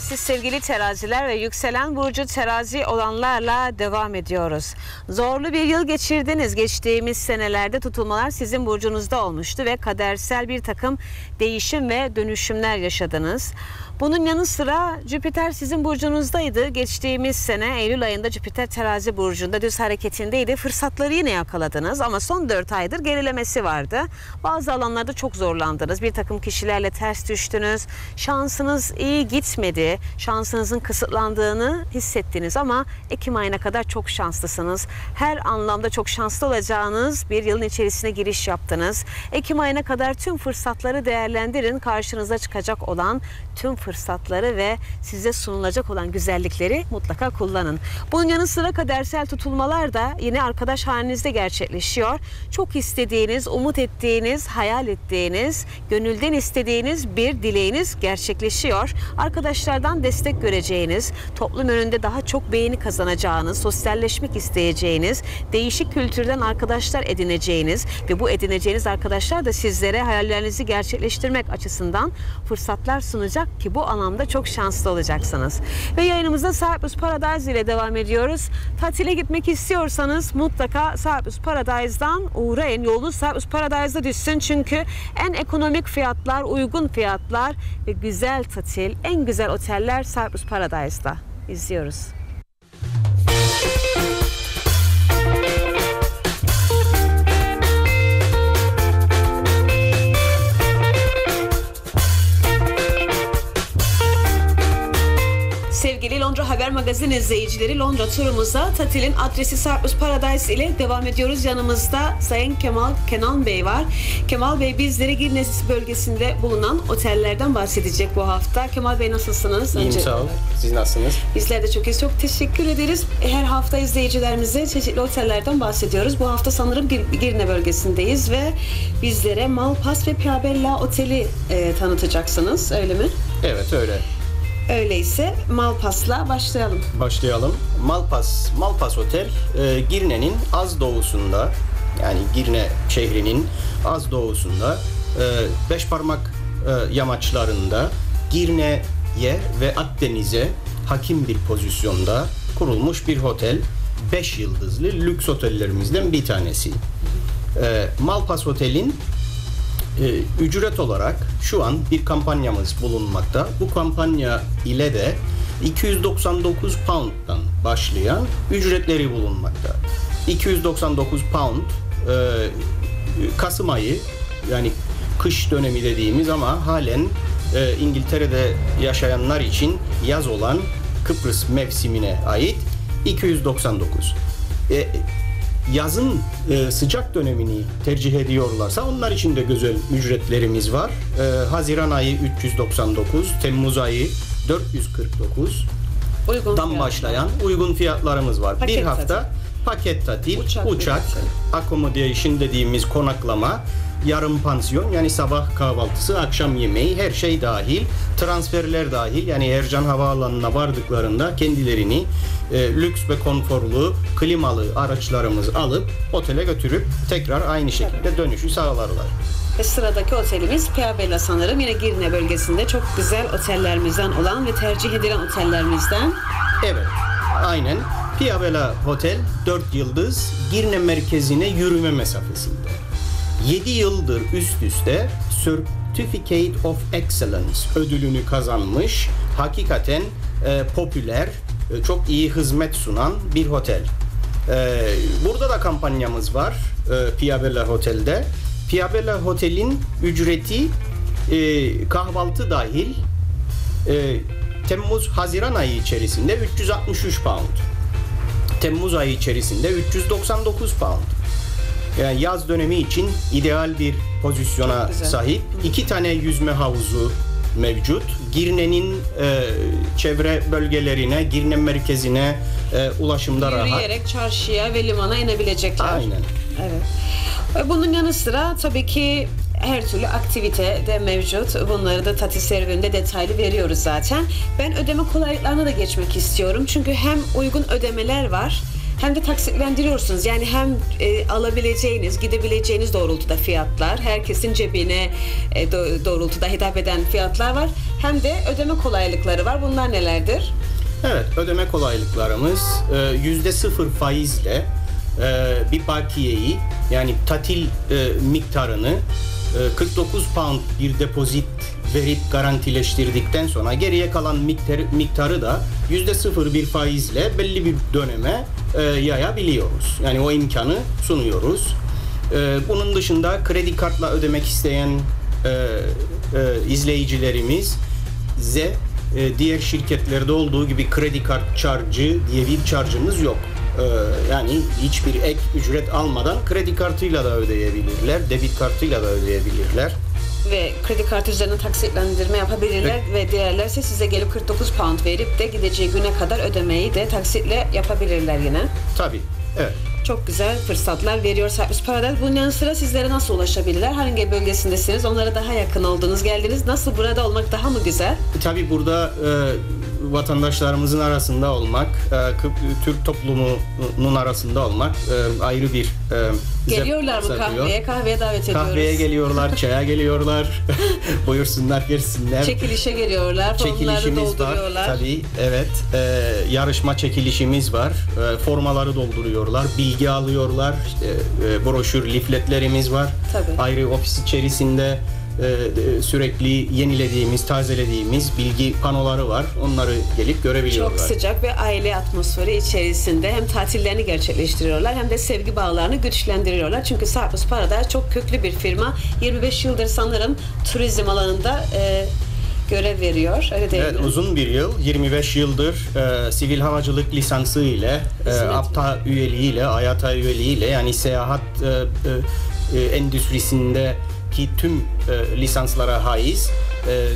Siz sevgili teraziler ve yükselen burcu terazi olanlarla devam ediyoruz. Zorlu bir yıl geçirdiniz. Geçtiğimiz senelerde tutulmalar sizin burcunuzda olmuştu ve kadersel bir takım değişim ve dönüşümler yaşadınız. Bunun yanı sıra Jüpiter sizin burcunuzdaydı. Geçtiğimiz sene Eylül ayında Jüpiter terazi burcunda düz hareketindeydi. Fırsatları yine yakaladınız ama son dört aydır gerilemesi vardı. Bazı alanlarda çok zorlandınız. Bir takım kişilerle ters düştünüz. Şansınız iyi gitmedi. Şansınızın kısıtlandığını hissettiniz ama Ekim ayına kadar çok şanslısınız. Her anlamda çok şanslı olacağınız bir yılın içerisine giriş yaptınız. Ekim ayına kadar tüm fırsatları değerlendirin. Karşınıza çıkacak olan tüm fırsatları. fırsatları ve size sunulacak olan güzellikleri mutlaka kullanın. Bunun yanı sıra kadersel tutulmalar da yine arkadaş halinizde gerçekleşiyor. Çok istediğiniz, umut ettiğiniz, hayal ettiğiniz, gönülden istediğiniz bir dileğiniz gerçekleşiyor. Arkadaşlardan destek göreceğiniz, toplum önünde daha çok beğeni kazanacağınız, sosyalleşmek isteyeceğiniz, değişik kültürden arkadaşlar edineceğiniz ve bu edineceğiniz arkadaşlar da sizlere hayallerinizi gerçekleştirmek açısından fırsatlar sunacak ki bu Bu anlamda çok şanslı olacaksınız. Ve yayınımıza Cyprus Paradise ile devam ediyoruz. Tatile gitmek istiyorsanız mutlaka Cyprus Paradise'dan uğrayın. Yolunuz Cyprus Paradise'a düşsün. Çünkü en ekonomik fiyatlar, uygun fiyatlar ve güzel tatil, en güzel oteller Cyprus Paradise'da. İzliyoruz. Sevgili Londra Haber Magazin izleyicileri, Londra turumuza tatilin adresi Cyprus Paradise ile devam ediyoruz. Yanımızda Sayın Kemal Kenan Bey var. Kemal Bey bizlere Girne bölgesinde bulunan otellerden bahsedecek bu hafta. Kemal Bey nasılsınız? İyiyim, önce... sağ olun. Siz nasılsınız? Bizler de çok iyiyiz. Çok teşekkür ederiz. Her hafta izleyicilerimize çeşitli otellerden bahsediyoruz. Bu hafta sanırım Girne bölgesindeyiz ve bizlere Malpas ve Piabella oteli e, tanıtacaksınız. Öyle mi? Evet, öyle. Öyleyse Malpas'la başlayalım. Başlayalım. Malpas, Malpas Otel, e, Girne'nin az doğusunda, yani Girne şehrinin az doğusunda, e, Beşparmak e, yamaçlarında Girne'ye ve Akdeniz'e hakim bir pozisyonda kurulmuş bir otel. beş yıldızlı lüks otellerimizden bir tanesi. E, Malpas Otel'in Ee, ücret olarak şu an bir kampanyamız bulunmakta. Bu kampanya ile de iki yüz doksan dokuz pound'dan başlayan ücretleri bulunmakta. iki yüz doksan dokuz pound e, Kasım ayı, yani kış dönemi dediğimiz ama halen e, İngiltere'de yaşayanlar için yaz olan Kıbrıs mevsimine ait iki yüz doksan dokuz. E, yazın e, sıcak dönemini tercih ediyorlarsa onlar için de güzel ücretlerimiz var. E, Haziran ayı üç yüz doksan dokuz, Temmuz ayı dört yüz kırk dokuz. Uygundan başlayan uygun fiyatlarımız var. Paket bir hafta tatil. paket tatil, uçak, uçak accommodation dediğimiz konaklama, yarım pansiyon, yani sabah kahvaltısı, akşam yemeği, her şey dahil, transferler dahil. Yani Ercan Havaalanı'na vardıklarında kendilerini e, lüks ve konforlu klimalı araçlarımız alıp otele götürüp tekrar aynı şekilde evet. dönüşü sağlarlar. Ve sıradaki otelimiz Piabella sanırım, yine Girne bölgesinde çok güzel otellerimizden olan ve tercih edilen otellerimizden. Evet, aynen. Piabella Hotel dört yıldız, Girne merkezine yürüme mesafesinde. yedi yıldır üst üste Certificate of Excellence ödülünü kazanmış, hakikaten e, popüler, e, çok iyi hizmet sunan bir otel. E, burada da kampanyamız var e, Piabella Hotel'de. Piabella Hotel'in ücreti e, kahvaltı dahil e, Temmuz-Haziran ayı içerisinde üç yüz altmış üç pound. Temmuz ayı içerisinde üç yüz doksan dokuz pound. Yani yaz dönemi için ideal bir pozisyona sahip. İki tane yüzme havuzu mevcut. Girne'nin e, çevre bölgelerine, Girne merkezine e, ulaşımda rahat. Yürüyerek çarşıya ve limana inebilecekler. Aynen. Evet. Bunun yanı sıra tabii ki her türlü aktivite de mevcut. Bunları da tatil serüveninde detaylı veriyoruz zaten. Ben ödeme kolaylıklarına da geçmek istiyorum. Çünkü hem uygun ödemeler var, hem de taksitlendiriyorsunuz. Yani hem e, alabileceğiniz, gidebileceğiniz doğrultuda fiyatlar, herkesin cebine e, doğrultuda hitap eden fiyatlar var. Hem de ödeme kolaylıkları var. Bunlar nelerdir? Evet, ödeme kolaylıklarımız e, yüzde sıfır faizle e, bir bakiyeyi, yani tatil e, miktarını e, kırk dokuz pound bir depozit verip garantileştirdikten sonra geriye kalan miktarı, miktarı da yüzde sıfır bir faizle belli bir döneme E, yayabiliyoruz. Yani o imkanı sunuyoruz. E, bunun dışında kredi kartla ödemek isteyen e, e, izleyicilerimiz bize e, diğer şirketlerde olduğu gibi kredi kart charge'ı diye bir charge'ımız yok. E, yani hiçbir ek ücret almadan kredi kartıyla da ödeyebilirler, debit kartıyla da ödeyebilirler. Ve kredi kartı üzerinden taksitlendirme yapabilirler evet. ve diğerlerse size gelip kırk dokuz pound verip de gideceği güne kadar ödemeyi de taksitle yapabilirler yine. Tabii, evet. Çok güzel fırsatlar veriyor Cyprus Paradise. Bunun yanı sıra sizlere nasıl ulaşabilirler? Hangi bölgesindesiniz? Onlara daha yakın oldunuz, geldiniz. Nasıl, burada olmak daha mı güzel? Tabii burada e, vatandaşlarımızın arasında olmak, e, Türk toplumunun arasında olmak e, ayrı bir... E, Geliyorlar mı kahveye? Kahveye davet ediyoruz. Kahveye geliyorlar, çaya geliyorlar. Buyursunlar, gelsinler. Çekilişe geliyorlar, formları dolduruyorlar. Var, tabii, evet. E, yarışma çekilişimiz var. E, formaları dolduruyorlar, bilgi alıyorlar. E, e, broşür, lifletlerimiz var. Tabii. Ayrı ofis içerisinde e, sürekli yenilediğimiz, tazelediğimiz bilgi panoları var. Onları gelip görebiliyorlar. Çok sıcak ve aile atmosferi içerisinde hem tatillerini gerçekleştiriyorlar hem de sevgi bağlarını güçlendiriyorlar. Çünkü Cyprus Paradise çok köklü bir firma. yirmi beş yıldır sanırım turizm alanında e, görev veriyor. Öyle değil evet, mi? Uzun bir yıl, yirmi beş yıldır e, sivil havacılık lisansı ile, e, A P T A üyeliğiyle, A Y A T A üyeliğiyle, yani seyahat e, e, endüstrisindeki tüm e, lisanslara haiz.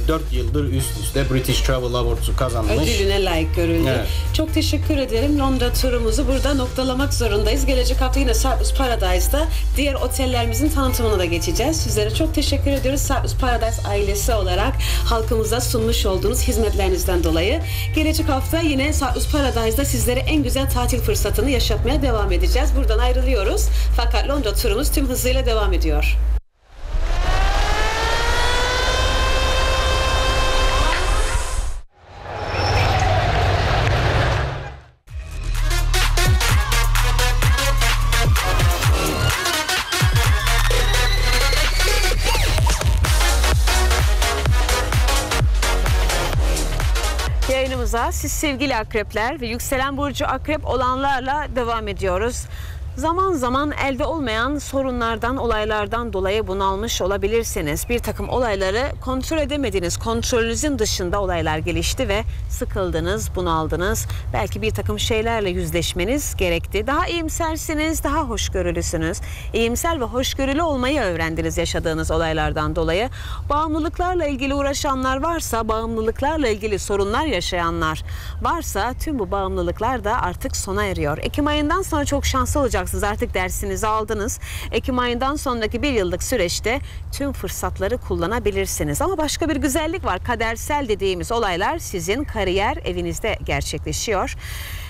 dört yıldır üst üste British Travel Awards'u kazanmış. Ödülüne layık görüldü. Evet. Çok teşekkür ederim. Londra turumuzu burada noktalamak zorundayız. Gelecek hafta yine Cyprus Paradise'da diğer otellerimizin tanıtımına da geçeceğiz. Sizlere çok teşekkür ediyoruz. Cyprus Paradise ailesi olarak halkımıza sunmuş olduğunuz hizmetlerinizden dolayı. Gelecek hafta yine Cyprus Paradise'da sizlere en güzel tatil fırsatını yaşatmaya devam edeceğiz. Buradan ayrılıyoruz. Fakat Londra turumuz tüm hızıyla devam ediyor. turumuza siz sevgili akrepler ve yükselen burcu akrep olanlarla devam ediyoruz. Zaman zaman elde olmayan sorunlardan, olaylardan dolayı bunalmış olabilirsiniz. Bir takım olayları kontrol edemediniz. Kontrolünüzün dışında olaylar gelişti ve sıkıldınız, bunaldınız. Belki bir takım şeylerle yüzleşmeniz gerekti. Daha iyimsersiniz, daha hoşgörülüsünüz. İyimser ve hoşgörülü olmayı öğrendiniz yaşadığınız olaylardan dolayı. Bağımlılıklarla ilgili uğraşanlar varsa, bağımlılıklarla ilgili sorunlar yaşayanlar varsa tüm bu bağımlılıklar da artık sona eriyor. Ekim ayından sonra çok şanslı olacak. Artık dersinizi aldınız. Ekim ayından sonraki bir yıllık süreçte tüm fırsatları kullanabilirsiniz. Ama başka bir güzellik var. Kadersel dediğimiz olaylar sizin kariyer evinizde gerçekleşiyor.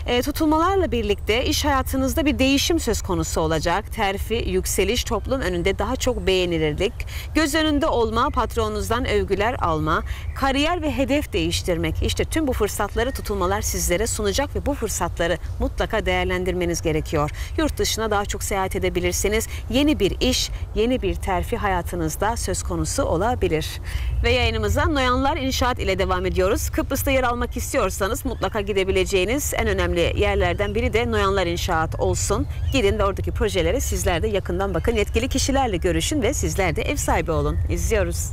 E, tutulmalarla birlikte iş hayatınızda bir değişim söz konusu olacak. Terfi, yükseliş, toplum önünde daha çok beğenilirlik, göz önünde olma, patronunuzdan övgüler alma, kariyer ve hedef değiştirmek. İşte tüm bu fırsatları tutulmalar sizlere sunacak ve bu fırsatları mutlaka değerlendirmeniz gerekiyor. Yurt dışına daha çok seyahat edebilirsiniz. Yeni bir iş, yeni bir terfi hayatınızda söz konusu olabilir. Ve yayınımıza Noyanlar İnşaat ile devam ediyoruz. Kıbrıs'ta yer almak istiyorsanız mutlaka gidebileceğiniz en önemli yerlerden biri de Noyanlar İnşaat olsun. Gidin de oradaki projelere sizler de yakından bakın. Yetkili kişilerle görüşün ve sizler de ev sahibi olun. İzliyoruz.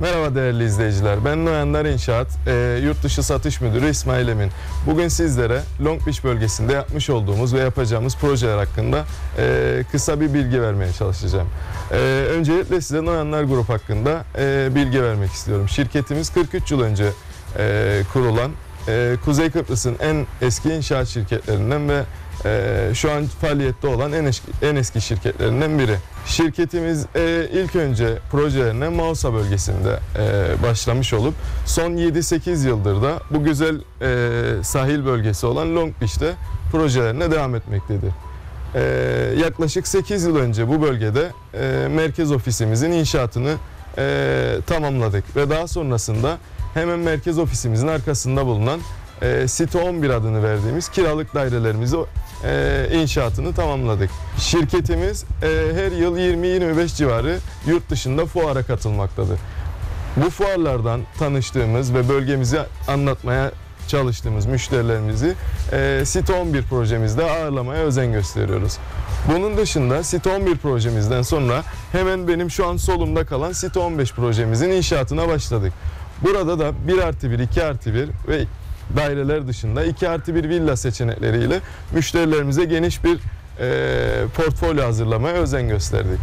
Merhaba değerli izleyiciler. Ben Noyanlar İnşaat, e, Yurtdışı Satış Müdürü İsmail Emin. Bugün sizlere Long Beach bölgesinde yapmış olduğumuz ve yapacağımız projeler hakkında e, kısa bir bilgi vermeye çalışacağım. E, öncelikle size Noyanlar Grup hakkında e, bilgi vermek istiyorum. Şirketimiz kırk üç yıl önce e, kurulan e, Kuzey Kıbrıs'ın en eski inşaat şirketlerinden ve Ee, şu an faaliyette olan en eski, en eski şirketlerinden biri. Şirketimiz e, ilk önce projelerine Mausa bölgesinde e, başlamış olup son yedi sekiz yıldır da bu güzel e, sahil bölgesi olan Long Beach'te projelerine devam etmektedir. E, yaklaşık sekiz yıl önce bu bölgede e, merkez ofisimizin inşaatını e, tamamladık ve daha sonrasında hemen merkez ofisimizin arkasında bulunan E, Site on bir adını verdiğimiz kiralık dairelerimizi e, inşaatını tamamladık. Şirketimiz e, her yıl yirmi yirmi beş civarı yurt dışında fuara katılmaktadır. Bu fuarlardan tanıştığımız ve bölgemizi anlatmaya çalıştığımız müşterilerimizi e, Site on bir projemizde ağırlamaya özen gösteriyoruz. Bunun dışında Site on bir projemizden sonra hemen benim şu an solumda kalan Site on beş projemizin inşaatına başladık. Burada da bir artı bir, iki artı bir ve daireler dışında iki artı bir villa seçenekleriyle müşterilerimize geniş bir e, portfolyo hazırlamaya özen gösterdik.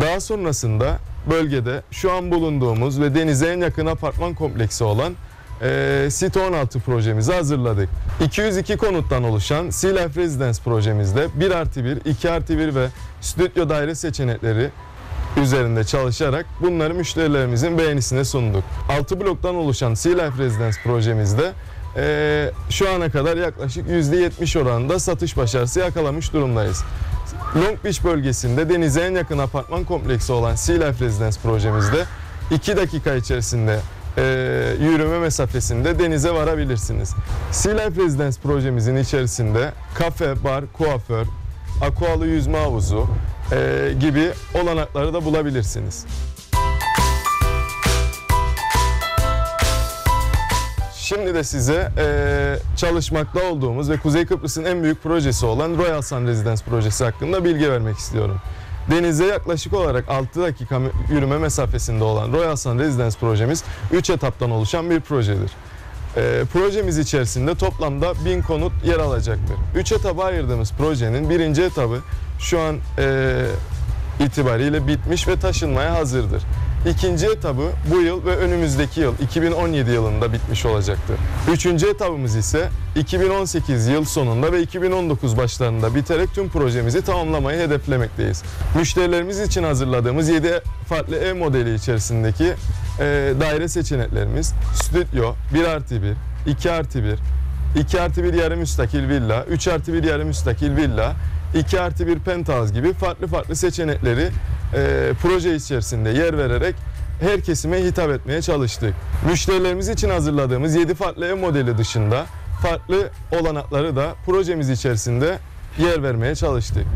Daha sonrasında bölgede şu an bulunduğumuz ve denize en yakın apartman kompleksi olan e, Site on altı projemizi hazırladık. iki yüz iki konuttan oluşan Sea Life Residence projemizde bir artı bir, iki artı bir ve stüdyo daire seçenekleri üzerinde çalışarak bunları müşterilerimizin beğenisine sunduk. altı bloktan oluşan Sea Life Residence projemizde e, şu ana kadar yaklaşık yüzde yetmiş oranında satış başarısı yakalamış durumdayız. Long Beach bölgesinde denize en yakın apartman kompleksi olan Sea Life Residence projemizde iki dakika içerisinde e, yürüme mesafesinde denize varabilirsiniz. Sea Life Residence projemizin içerisinde kafe, bar, kuaför, akualı yüzme havuzu, Ee, gibi olanakları da bulabilirsiniz. Şimdi de size e, çalışmakta olduğumuz ve Kuzey Kıbrıs'ın en büyük projesi olan Royal Sun Residence projesi hakkında bilgi vermek istiyorum. Denize yaklaşık olarak altı dakika yürüme mesafesinde olan Royal Sun Residence projemiz üç etaptan oluşan bir projedir. E, projemiz içerisinde toplamda bin konut yer alacaktır. üç etaba ayırdığımız projenin birinci etabı şu an e, itibariyle bitmiş ve taşınmaya hazırdır. İkinci etabı bu yıl ve önümüzdeki yıl iki bin on yedi yılında bitmiş olacaktır. Üçüncü etabımız ise iki bin on sekiz yıl sonunda ve iki bin on dokuz başlarında biterek tüm projemizi tamamlamayı hedeflemekteyiz. Müşterilerimiz için hazırladığımız yedi farklı ev modeli içerisindeki e, daire seçeneklerimiz stüdyo, bir artı bir, iki artı bir, iki artı bir yarı müstakil villa, üç artı bir yarı müstakil villa, iki artı bir penthouse gibi farklı farklı seçenekleri e, proje içerisinde yer vererek her kesime hitap etmeye çalıştık. Müşterilerimiz için hazırladığımız yedi farklı ev modeli dışında farklı olanakları da projemiz içerisinde yer vermeye çalıştık.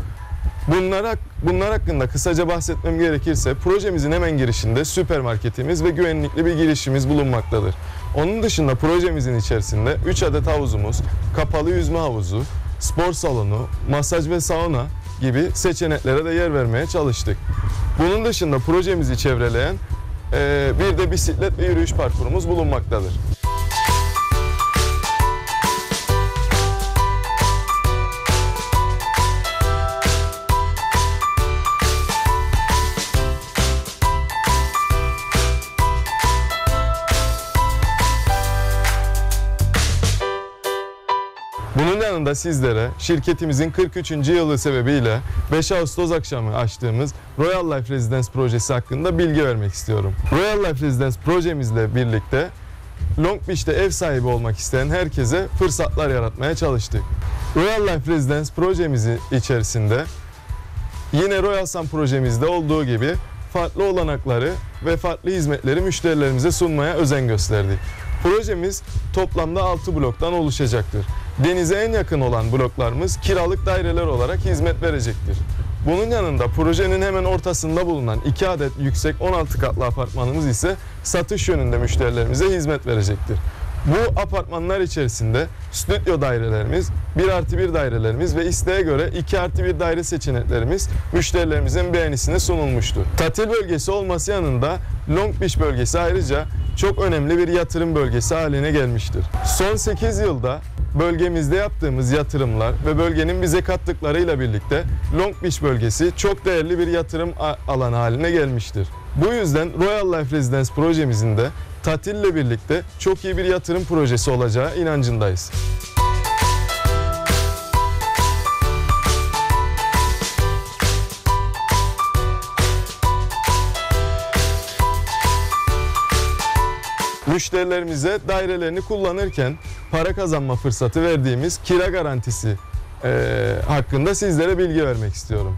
Bunlar, bunlar hakkında kısaca bahsetmem gerekirse projemizin hemen girişinde süpermarketimiz ve güvenlikli bir girişimiz bulunmaktadır. Onun dışında projemizin içerisinde üç adet havuzumuz, kapalı yüzme havuzu, spor salonu, masaj ve sauna gibi seçeneklere de yer vermeye çalıştık. Bunun dışında projemizi çevreleyen bir de bisiklet ve yürüyüş parkurumuz bulunmaktadır. Bunun yanında sizlere şirketimizin kırk üçüncü yılı sebebiyle beş Ağustos akşamı açtığımız Royal Life Residence projesi hakkında bilgi vermek istiyorum. Royal Life Residence projemizle birlikte Long Beach'te ev sahibi olmak isteyen herkese fırsatlar yaratmaya çalıştık. Royal Life Residence projemizi içerisinde yine Royal Sun projemizde olduğu gibi farklı olanakları ve farklı hizmetleri müşterilerimize sunmaya özen gösterdik. Projemiz toplamda altı bloktan oluşacaktır. Denize en yakın olan bloklarımız kiralık daireler olarak hizmet verecektir. Bunun yanında projenin hemen ortasında bulunan iki adet yüksek on altı katlı apartmanımız ise satış yönünde müşterilerimize hizmet verecektir. Bu apartmanlar içerisinde stüdyo dairelerimiz, bir artı bir dairelerimiz ve isteğe göre iki artı bir daire seçeneklerimiz müşterilerimizin beğenisine sunulmuştur. Tatil bölgesi olması yanında Long Beach bölgesi ayrıca çok önemli bir yatırım bölgesi haline gelmiştir. Son sekiz yılda bölgemizde yaptığımız yatırımlar ve bölgenin bize kattıklarıyla birlikte Long Beach bölgesi çok değerli bir yatırım alanı haline gelmiştir. Bu yüzden Royal Life Residence projemizin de tatille birlikte çok iyi bir yatırım projesi olacağı inancındayız. Müşterilerimize dairelerini kullanırken para kazanma fırsatı verdiğimiz kira garantisi e, hakkında sizlere bilgi vermek istiyorum.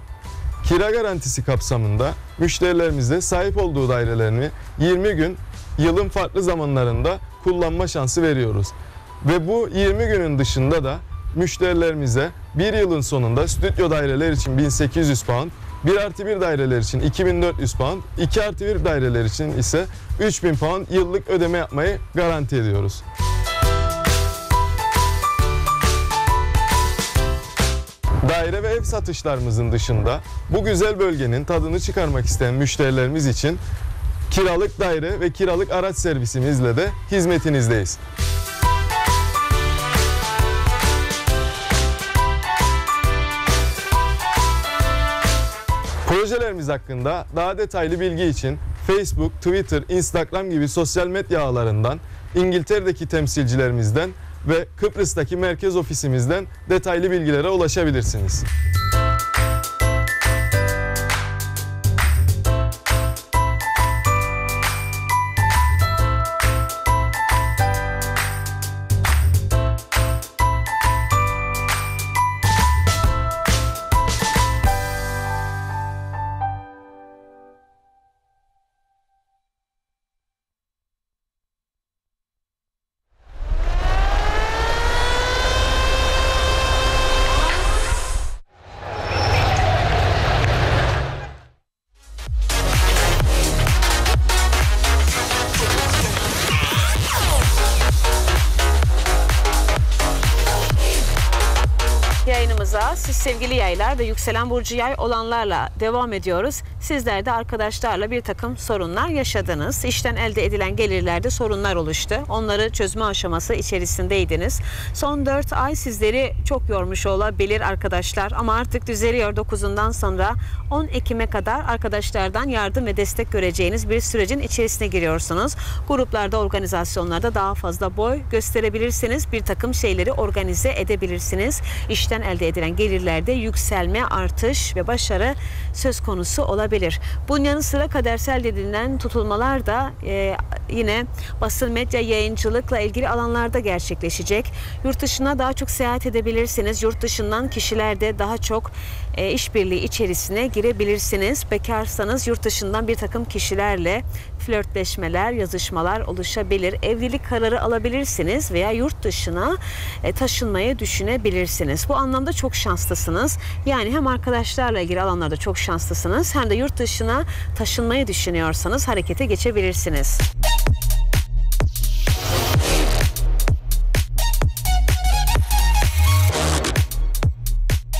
Kira garantisi kapsamında müşterilerimize sahip olduğu dairelerini yirmi gün yılın farklı zamanlarında kullanma şansı veriyoruz. Ve bu yirmi günün dışında da müşterilerimize bir yılın sonunda stüdyo daireler için bin sekiz yüz pound, bir artı bir daireler için iki bin dört yüz pound, iki artı bir daireler için ise üç bin pound yıllık ödeme yapmayı garanti ediyoruz. Daire ve ev satışlarımızın dışında bu güzel bölgenin tadını çıkarmak isteyen müşterilerimiz için kiralık daire ve kiralık araç servisimizle de hizmetinizdeyiz. Projelerimiz hakkında daha detaylı bilgi için Facebook, Twitter, Instagram gibi sosyal medya ağlarından, İngiltere'deki temsilcilerimizden ve Kıbrıs'taki merkez ofisimizden detaylı bilgilere ulaşabilirsiniz. Siz sevgili yaylar ve yükselen burcu yay olanlarla devam ediyoruz. Sizler de arkadaşlarla bir takım sorunlar yaşadınız. İşten elde edilen gelirlerde sorunlar oluştu. Onları çözme aşaması içerisindeydiniz. Son dört ay sizleri çok yormuş olabilir arkadaşlar. Ama artık düzeliyor. dokuzundan sonra on Ekim'e kadar arkadaşlardan yardım ve destek göreceğiniz bir sürecin içerisine giriyorsunuz. Gruplarda, organizasyonlarda daha fazla boy gösterebilirsiniz. Bir takım şeyleri organize edebilirsiniz. İşten elde edilen gelirlerde yükselme, artış ve başarı söz konusu olabilir. Bunun yanı sıra kadersel dediğinden tutulmalar da e, yine basın, medya, yayıncılıkla ilgili alanlarda gerçekleşecek. Yurt dışına daha çok seyahat edebilirsiniz. Yurt dışından kişiler de daha çok e, işbirliği içerisine girebilirsiniz. Bekarsanız yurt dışından bir takım kişilerle flörtleşmeler, yazışmalar oluşabilir. Evlilik kararı alabilirsiniz veya yurt dışına e, taşınmayı düşünebilirsiniz. Bu anlamda çok şanslısınız. Yani hem arkadaşlarla ilgili alanlarda çok şanslısınız, hem de yurt dışına taşınmayı düşünüyorsanız harekete geçebilirsiniz.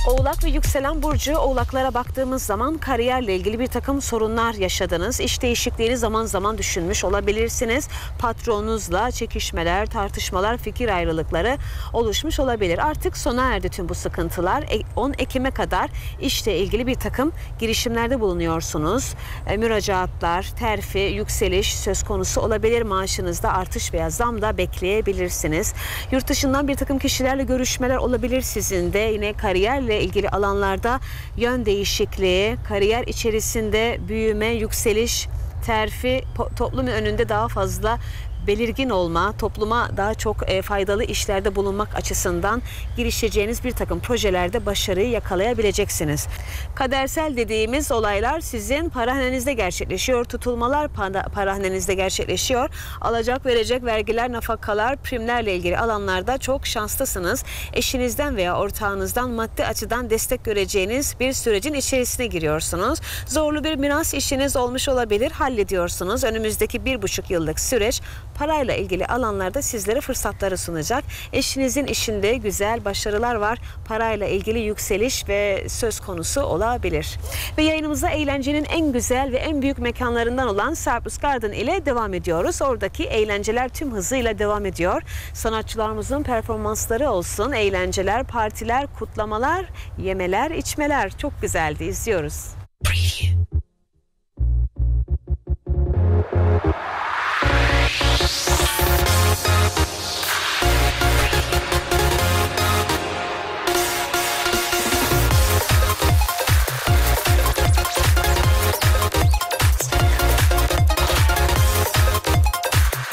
Oğlak ve yükselen burcu oğlaklara baktığımız zaman kariyerle ilgili bir takım sorunlar yaşadınız. İş değişikliğini zaman zaman düşünmüş olabilirsiniz. Patronunuzla çekişmeler, tartışmalar, fikir ayrılıkları oluşmuş olabilir. Artık sona erdi tüm bu sıkıntılar. on Ekim'e kadar işle ilgili bir takım girişimlerde bulunuyorsunuz. Müracaatlar, terfi, yükseliş söz konusu olabilir. Maaşınızda artış veya zam da bekleyebilirsiniz. Yurt dışından bir takım kişilerle görüşmeler olabilir sizin de. Yine kariyerle ilgili alanlarda yön değişikliği, kariyer içerisinde büyüme, yükseliş, terfi, toplumun önünde daha fazla belirgin olma, topluma daha çok e, faydalı işlerde bulunmak açısından girişeceğiniz bir takım projelerde başarıyı yakalayabileceksiniz. Kadersel dediğimiz olaylar sizin parahanenizde gerçekleşiyor. Tutulmalar parahanenizde gerçekleşiyor. Alacak, verecek, vergiler, nafakalar, primlerle ilgili alanlarda çok şanslısınız. Eşinizden veya ortağınızdan maddi açıdan destek göreceğiniz bir sürecin içerisine giriyorsunuz. Zorlu bir miras işiniz olmuş olabilir, hallediyorsunuz. Önümüzdeki bir buçuk yıllık süreç parayla ilgili alanlarda sizlere fırsatları sunacak. Eşinizin işinde güzel başarılar var. Parayla ilgili yükseliş ve söz konusu olabilir. Ve yayınımıza eğlencenin en güzel ve en büyük mekanlarından olan Cyprus Garden ile devam ediyoruz. Oradaki eğlenceler tüm hızıyla devam ediyor. Sanatçılarımızın performansları olsun. Eğlenceler, partiler, kutlamalar, yemeler, içmeler çok güzeldi. İzliyoruz.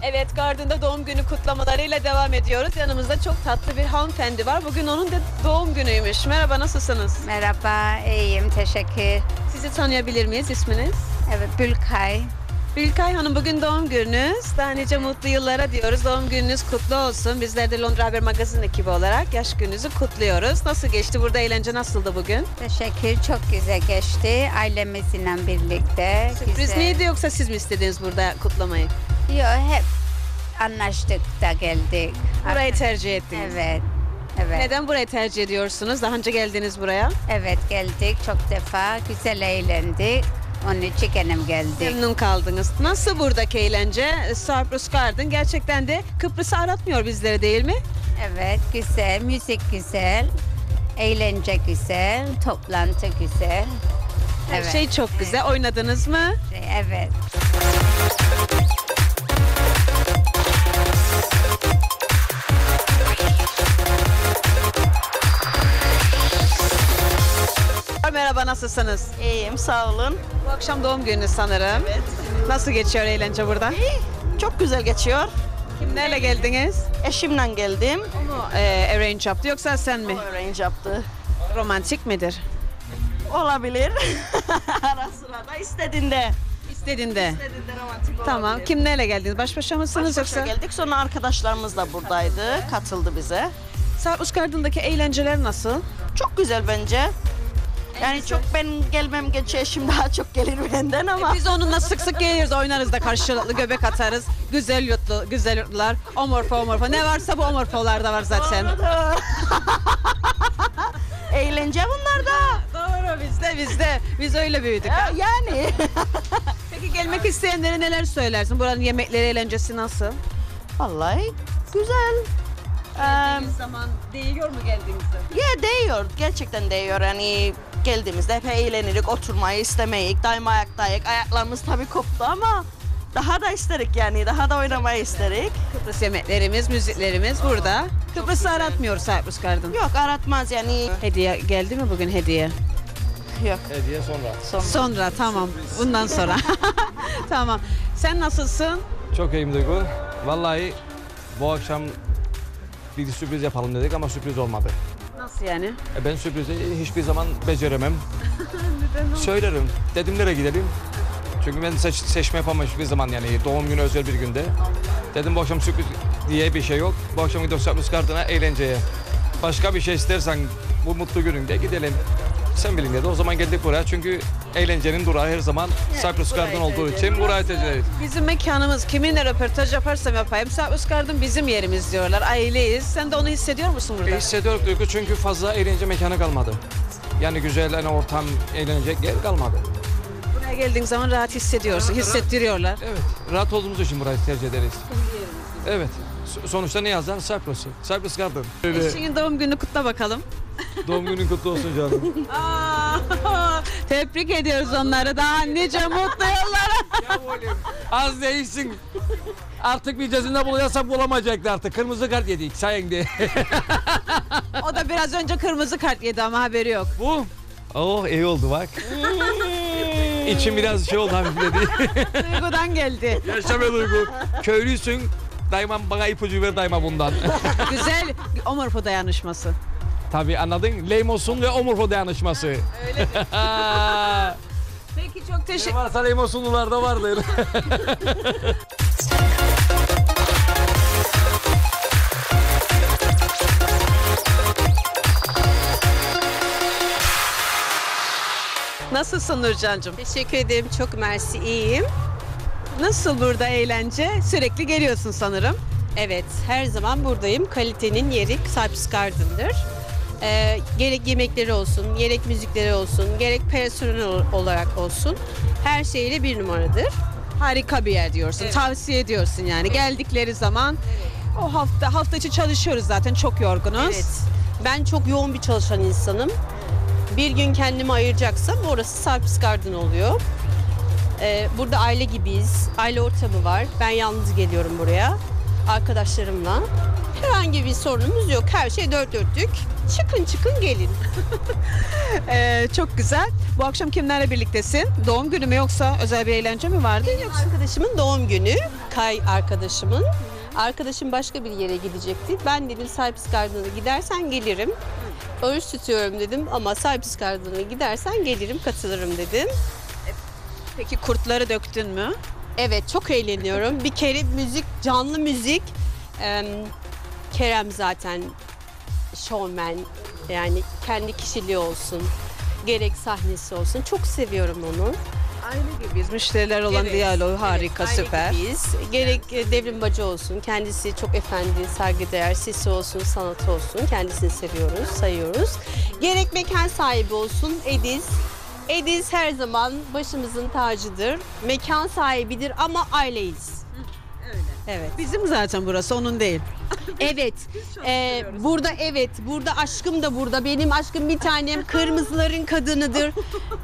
Evet, Garden'da doğum günü kutlamalarıyla devam ediyoruz. Yanımızda çok tatlı bir hanımefendi var. Bugün onun da doğum günüymüş. Merhaba, nasılsınız? Merhaba, iyiyim, teşekkür. Sizi tanıyabilir miyiz, isminiz? Evet, Bülkay. Bilkay Hanım, bugün doğum gününüz. Daha nice mutlu yıllara diyoruz. Doğum gününüz kutlu olsun. Bizler de Londra Haber Magazin ekibi olarak yaş gününüzü kutluyoruz. Nasıl geçti? Burada eğlence nasıldı bugün? Teşekkür. Çok güzel geçti. Ailemizle birlikte. Sürpriz güzel. Neydi, yoksa siz mi istediniz burada kutlamayı? Yok, hep anlaştık da geldik. Burayı tercih ettiniz. Evet. Evet. Neden burayı tercih ediyorsunuz? Daha önce geldiniz buraya. Evet, geldik. Çok defa güzel eğlendik. Onun için kendim geldim. Memnun kaldınız. Nasıl buradaki eğlence? Cyprus Garden gerçekten de Kıbrıs'ı aratmıyor bizlere, değil mi? Evet, güzel. Müzik güzel. Eğlence güzel. Toplantı güzel. Evet. Her şey çok güzel. Evet. Oynadınız mı? Evet. Merhaba, nasılsınız? İyiyim, sağ olun. Bu akşam doğum gününüz sanırım. Evet. Nasıl geçiyor eğlence burada? İyi, çok güzel geçiyor. Kimlerle geldiniz? Eşimle geldim. Onu e, arrange yaptı, yoksa sen mi? O arrange yaptı. Romantik midir? Olabilir. Ara sıra da istediğinde. İstediğinde. İstediğinde romantik olabilir. Tamam, kimlerle geldiniz? Baş başa mısınız, baş başa yoksa? Baş başa geldik, sonra arkadaşlarımız da buradaydı, evet. Katıldı bize. Cyprus Garden'daki eğlenceler nasıl? Çok güzel bence. Yani çok ben gelmem geçe, eşim daha çok gelir benden ama. E biz onunla sık sık geliriz, oynarız da karşılıklı, göbek atarız. Güzel yutlu, güzel yutlular, omorfo omorfo. Ne varsa bu omorfolarda var zaten. Eğlence bunlar da. Doğru, bizde bizde. Biz öyle büyüdük. Ya, yani. Peki gelmek isteyenlere neler söylersin? Buranın yemekleri, eğlencesi nasıl? Vallahi güzel. Geldiğiniz zaman değiyor mu geldiğinizde? Ya değiyor, gerçekten değiyor. Yani geldiğimizde hep eğlenirik, oturmayı istemeyik, daima ayaktayık. Ayaklarımız tabii koptu ama daha da isterik yani, daha da oynamayı isterik. Kıbrıs yemeklerimiz, müziklerimiz burada. Kıbrıs'ı aratmıyor Cyprus Garden. Yok, aratmaz yani. Hediye geldi mi bugün, hediye? Yok. Hediye sonra. Sonra, sonra tamam. Sürpriz. Bundan sonra. Tamam. Sen nasılsın? Çok iyiyim Duygu. Vallahi bu akşam bir sürpriz yapalım dedik ama sürpriz olmadı. Nasıl yani? E ben sürprizi hiçbir zaman beceremem. Neden? Söylerim. Dedim nereye gidelim? Çünkü ben seç, seçme yapamam hiçbir zaman yani. Doğum günü özel bir günde. Dedim bu akşam sürpriz diye bir şey yok. Bu akşam gidiyoruz Cyprus Garden'a eğlenceye. Başka bir şey istersen bu mutlu gününde gidelim. Sen bilin dedi. O zaman geldik buraya. Çünkü eğlencenin durağı her zaman evet, Cyprus Garden olduğu için buraya tercih ederiz. Bizim mekanımız. Kiminle röportaj yaparsam yapayım. Cyprus Garden bizim yerimiz diyorlar. Aileyiz. Sen de onu hissediyor musun burada? E, hissediyorum Duygu. Çünkü fazla eğlence mekanı kalmadı. Yani güzel hani ortam, eğlenecek yer kalmadı. Buraya geldiğin zaman rahat hissediyorsun. Evet, hissettiriyorlar. Evet. Rahat olduğumuz için burayı tercih ederiz. Evet. Sonuçta ne yazar? Cyprus'u. Cyprus Garden. Öyle... Eşinin doğum gününü kutla bakalım. Doğum günün kutlu olsun canım. Aa, tebrik ediyoruz onları. Daha nice mutlu yıllara. Az değilsin. Artık bir cezinde bulacaksak bulamayacaklar artık. Kırmızı kart yedik sayende. O da biraz önce kırmızı kart yedi ama haberi yok. Bu? Oh iyi oldu bak. İçim biraz şey oldu hafifledi. Duygudan geldi. Yaşa be Duygu. Köylüsün. Daima bana ipucu ver daima bundan. Güzel omurfa dayanışması. Tabii anladın. Leymos'un ve omurfa dayanışması. Öyle mi? Peki çok teşekkür. Ne varsa Leymos'unlularda vardır. Nasılsın Nurcan'cığım? Teşekkür ederim. Çok mersi. İyiyim. Nasıl burada eğlence? Sürekli geliyorsun sanırım. Evet. Her zaman buradayım. Kalitenin yeri Cyprus Garden'dır. Ee, gerek yemekleri olsun, gerek müzikleri olsun, gerek personel olarak olsun. Her şeyle bir numaradır. Harika bir yer diyorsun, evet. Tavsiye ediyorsun yani. Evet. Geldikleri zaman evet. O hafta hafta içi çalışıyoruz zaten, çok yorgunuz. Evet. Ben çok yoğun bir çalışan insanım. Bir gün kendimi ayıracaksam orası Cyprus Garden oluyor. Ee, burada aile gibiyiz, aile ortamı var. Ben yalnız geliyorum buraya, arkadaşlarımla. Herhangi bir sorunumuz yok, her şey dört dörtlük. Çıkın çıkın gelin. ee, çok güzel. Bu akşam kimlerle birliktesin? Doğum günü mü yoksa özel bir eğlence mi vardı? Benim yoksa... arkadaşımın doğum günü. Kay arkadaşımın. Arkadaşım başka bir yere gidecekti. Ben dedim Cyprus Garden'a gidersen gelirim. Oruç tutuyorum dedim ama Cyprus Garden'a gidersen gelirim, katılırım dedim. Peki kurtları döktün mü? Evet, çok eğleniyorum. Bir kere müzik, canlı müzik. Ee, Kerem zaten... showman, yani kendi kişiliği olsun, gerek sahnesi olsun. Çok seviyorum onu. Aile gibiyiz. Müşteriler olan evet, diyaloğu evet, harika, aile süper. Gibiyiz. Gerek evet. Devrim Bacı olsun, kendisi çok efendi, saygıdeğer, sesi olsun, sanatı olsun. Kendisini seviyoruz, sayıyoruz. Gerek mekan sahibi olsun, Ediz. Ediz her zaman başımızın tacıdır. Mekan sahibidir ama aileyiz. Öyle. Evet. Bizim zaten burası, onun değil. Evet, e, burada evet, burada aşkım da burada, benim aşkım bir tanem, kırmızıların kadınıdır.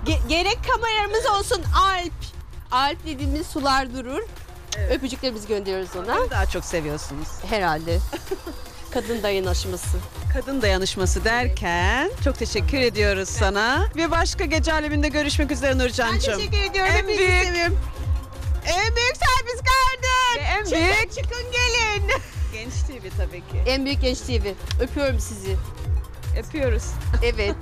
Ge gerek kameralarımız olsun, Alp. Alp dediğimiz sular durur. Evet. Öpücüklerimizi gönderiyoruz ona. Onu daha çok seviyorsunuz. Herhalde. Kadın dayanışması. Kadın dayanışması derken çok teşekkür ediyoruz evet. sana. Bir başka gece aleminde görüşmek üzere Nurcan'cığım. Ben teşekkür ediyorum, en büyük, seviyorum. En büyük Cyprus Garden. En çıkın, büyük. Çıkın gelin. Genç T V tabii ki. En büyük Genç T V. Öpüyorum sizi. Öpüyoruz. Evet.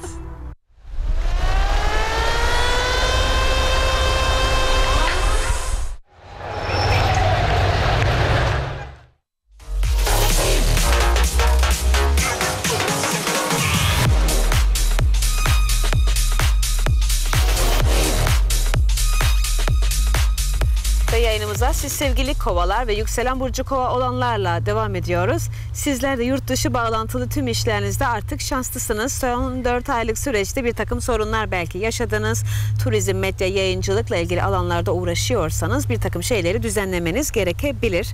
Siz sevgili kovalar ve yükselen burcu kova olanlarla devam ediyoruz. Sizler de yurt dışı bağlantılı tüm işlerinizde artık şanslısınız. Son dört aylık süreçte bir takım sorunlar belki yaşadınız. Turizm, medya, yayıncılıkla ilgili alanlarda uğraşıyorsanız bir takım şeyleri düzenlemeniz gerekebilir.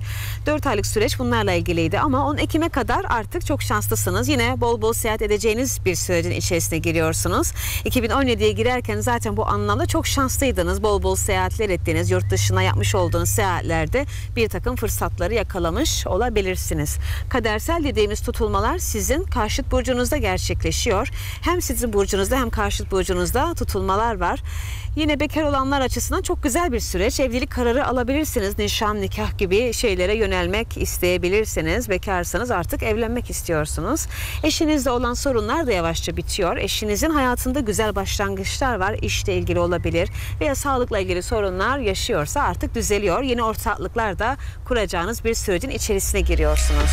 dört aylık süreç bunlarla ilgiliydi ama on Ekim'e kadar artık çok şanslısınız. Yine bol bol seyahat edeceğiniz bir sürecin içerisine giriyorsunuz. iki bin on yedi'ye girerken zaten bu anlamda çok şanslıydınız. Bol bol seyahatler ettiniz. Yurt dışına yapmış olduğunuz seyahat ...seyahatlerde bir takım fırsatları yakalamış olabilirsiniz. Kadersel dediğimiz tutulmalar sizin karşıt burcunuzda gerçekleşiyor. Hem sizin burcunuzda hem karşıt burcunuzda tutulmalar var. Yine bekar olanlar açısından çok güzel bir süreç. Evlilik kararı alabilirsiniz. Nişan, nikah gibi şeylere yönelmek isteyebilirsiniz. Bekarsanız artık evlenmek istiyorsunuz. Eşinizle olan sorunlar da yavaşça bitiyor. Eşinizin hayatında güzel başlangıçlar var. İşle ilgili olabilir veya sağlıkla ilgili sorunlar yaşıyorsa artık düzeliyor. Yeni ortaklıklar da kuracağınız bir sürecin içerisine giriyorsunuz.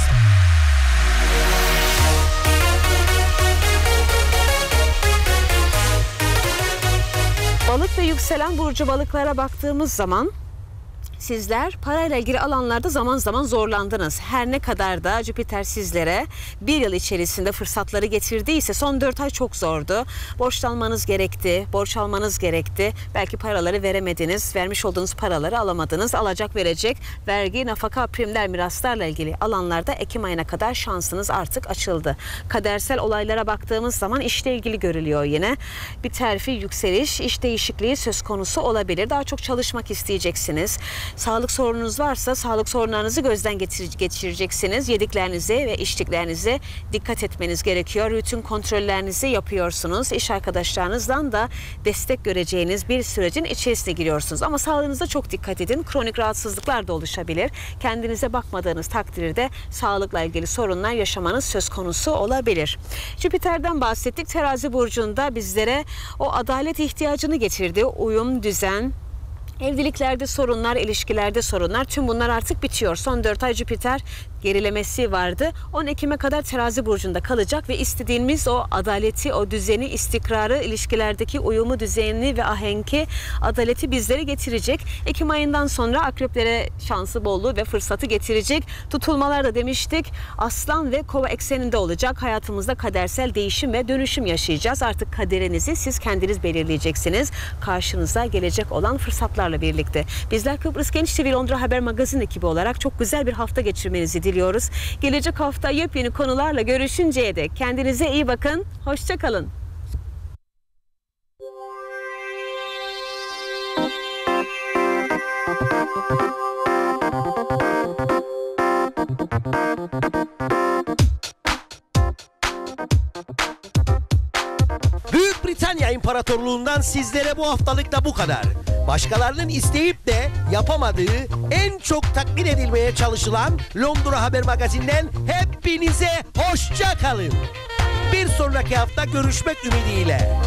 Balık ve yükselen burcu balıklara baktığımız zaman sizler parayla ilgili alanlarda zaman zaman zorlandınız. Her ne kadar da Jüpiter sizlere bir yıl içerisinde fırsatları getirdiyse son dört ay çok zordu. Borçlanmanız gerekti, borç almanız gerekti. Belki paraları veremediniz, vermiş olduğunuz paraları alamadınız. Alacak verecek, vergi, nafaka, primler, miraslarla ilgili alanlarda Ekim ayına kadar şansınız artık açıldı. Kadersel olaylara baktığımız zaman işle ilgili görülüyor yine. Bir terfi, yükseliş, iş değişikliği söz konusu olabilir. Daha çok çalışmak isteyeceksiniz. Sağlık sorununuz varsa sağlık sorunlarınızı gözden geçireceksiniz. Yediklerinize ve içtiklerinize dikkat etmeniz gerekiyor. Rutin kontrollerinizi yapıyorsunuz. İş arkadaşlarınızdan da destek göreceğiniz bir sürecin içerisine giriyorsunuz. Ama sağlığınıza çok dikkat edin. Kronik rahatsızlıklar da oluşabilir. Kendinize bakmadığınız takdirde sağlıkla ilgili sorunlar yaşamanız söz konusu olabilir. Jüpiter'den bahsettik. Terazi burcunda bizlere o adalet ihtiyacını getirdi. Uyum, düzen, evliliklerde sorunlar, ilişkilerde sorunlar, tüm bunlar artık bitiyor. Son dört ay Jüpiter gerilemesi vardı. on Ekim'e kadar Terazi burcunda kalacak ve istediğimiz o adaleti, o düzeni, istikrarı, ilişkilerdeki uyumu, düzenini ve ahenki, adaleti bizlere getirecek. Ekim ayından sonra akreplere şansı, bolluğu ve fırsatı getirecek. Tutulmalar da demiştik. Aslan ve Kova ekseninde olacak. Hayatımızda kadersel değişim ve dönüşüm yaşayacağız. Artık kaderinizi siz kendiniz belirleyeceksiniz. Karşınıza gelecek olan fırsatlarla birlikte. Bizler Kıbrıs Genç T V Londra Haber Magazin ekibi olarak çok güzel bir hafta geçirmenizi diliyoruz. Gelecek hafta yepyeni konularla görüşünceye dek kendinize iyi bakın. Hoşça kalın. Büyük Britanya İmparatorluğundan sizlere bu haftalık da bu kadar. Başkalarının isteyip de yapamadığı, en çok takdir edilmeye çalışılan Londra Haber Magazin'den hepinize hoşça kalın. Bir sonraki hafta görüşmek ümidiyle.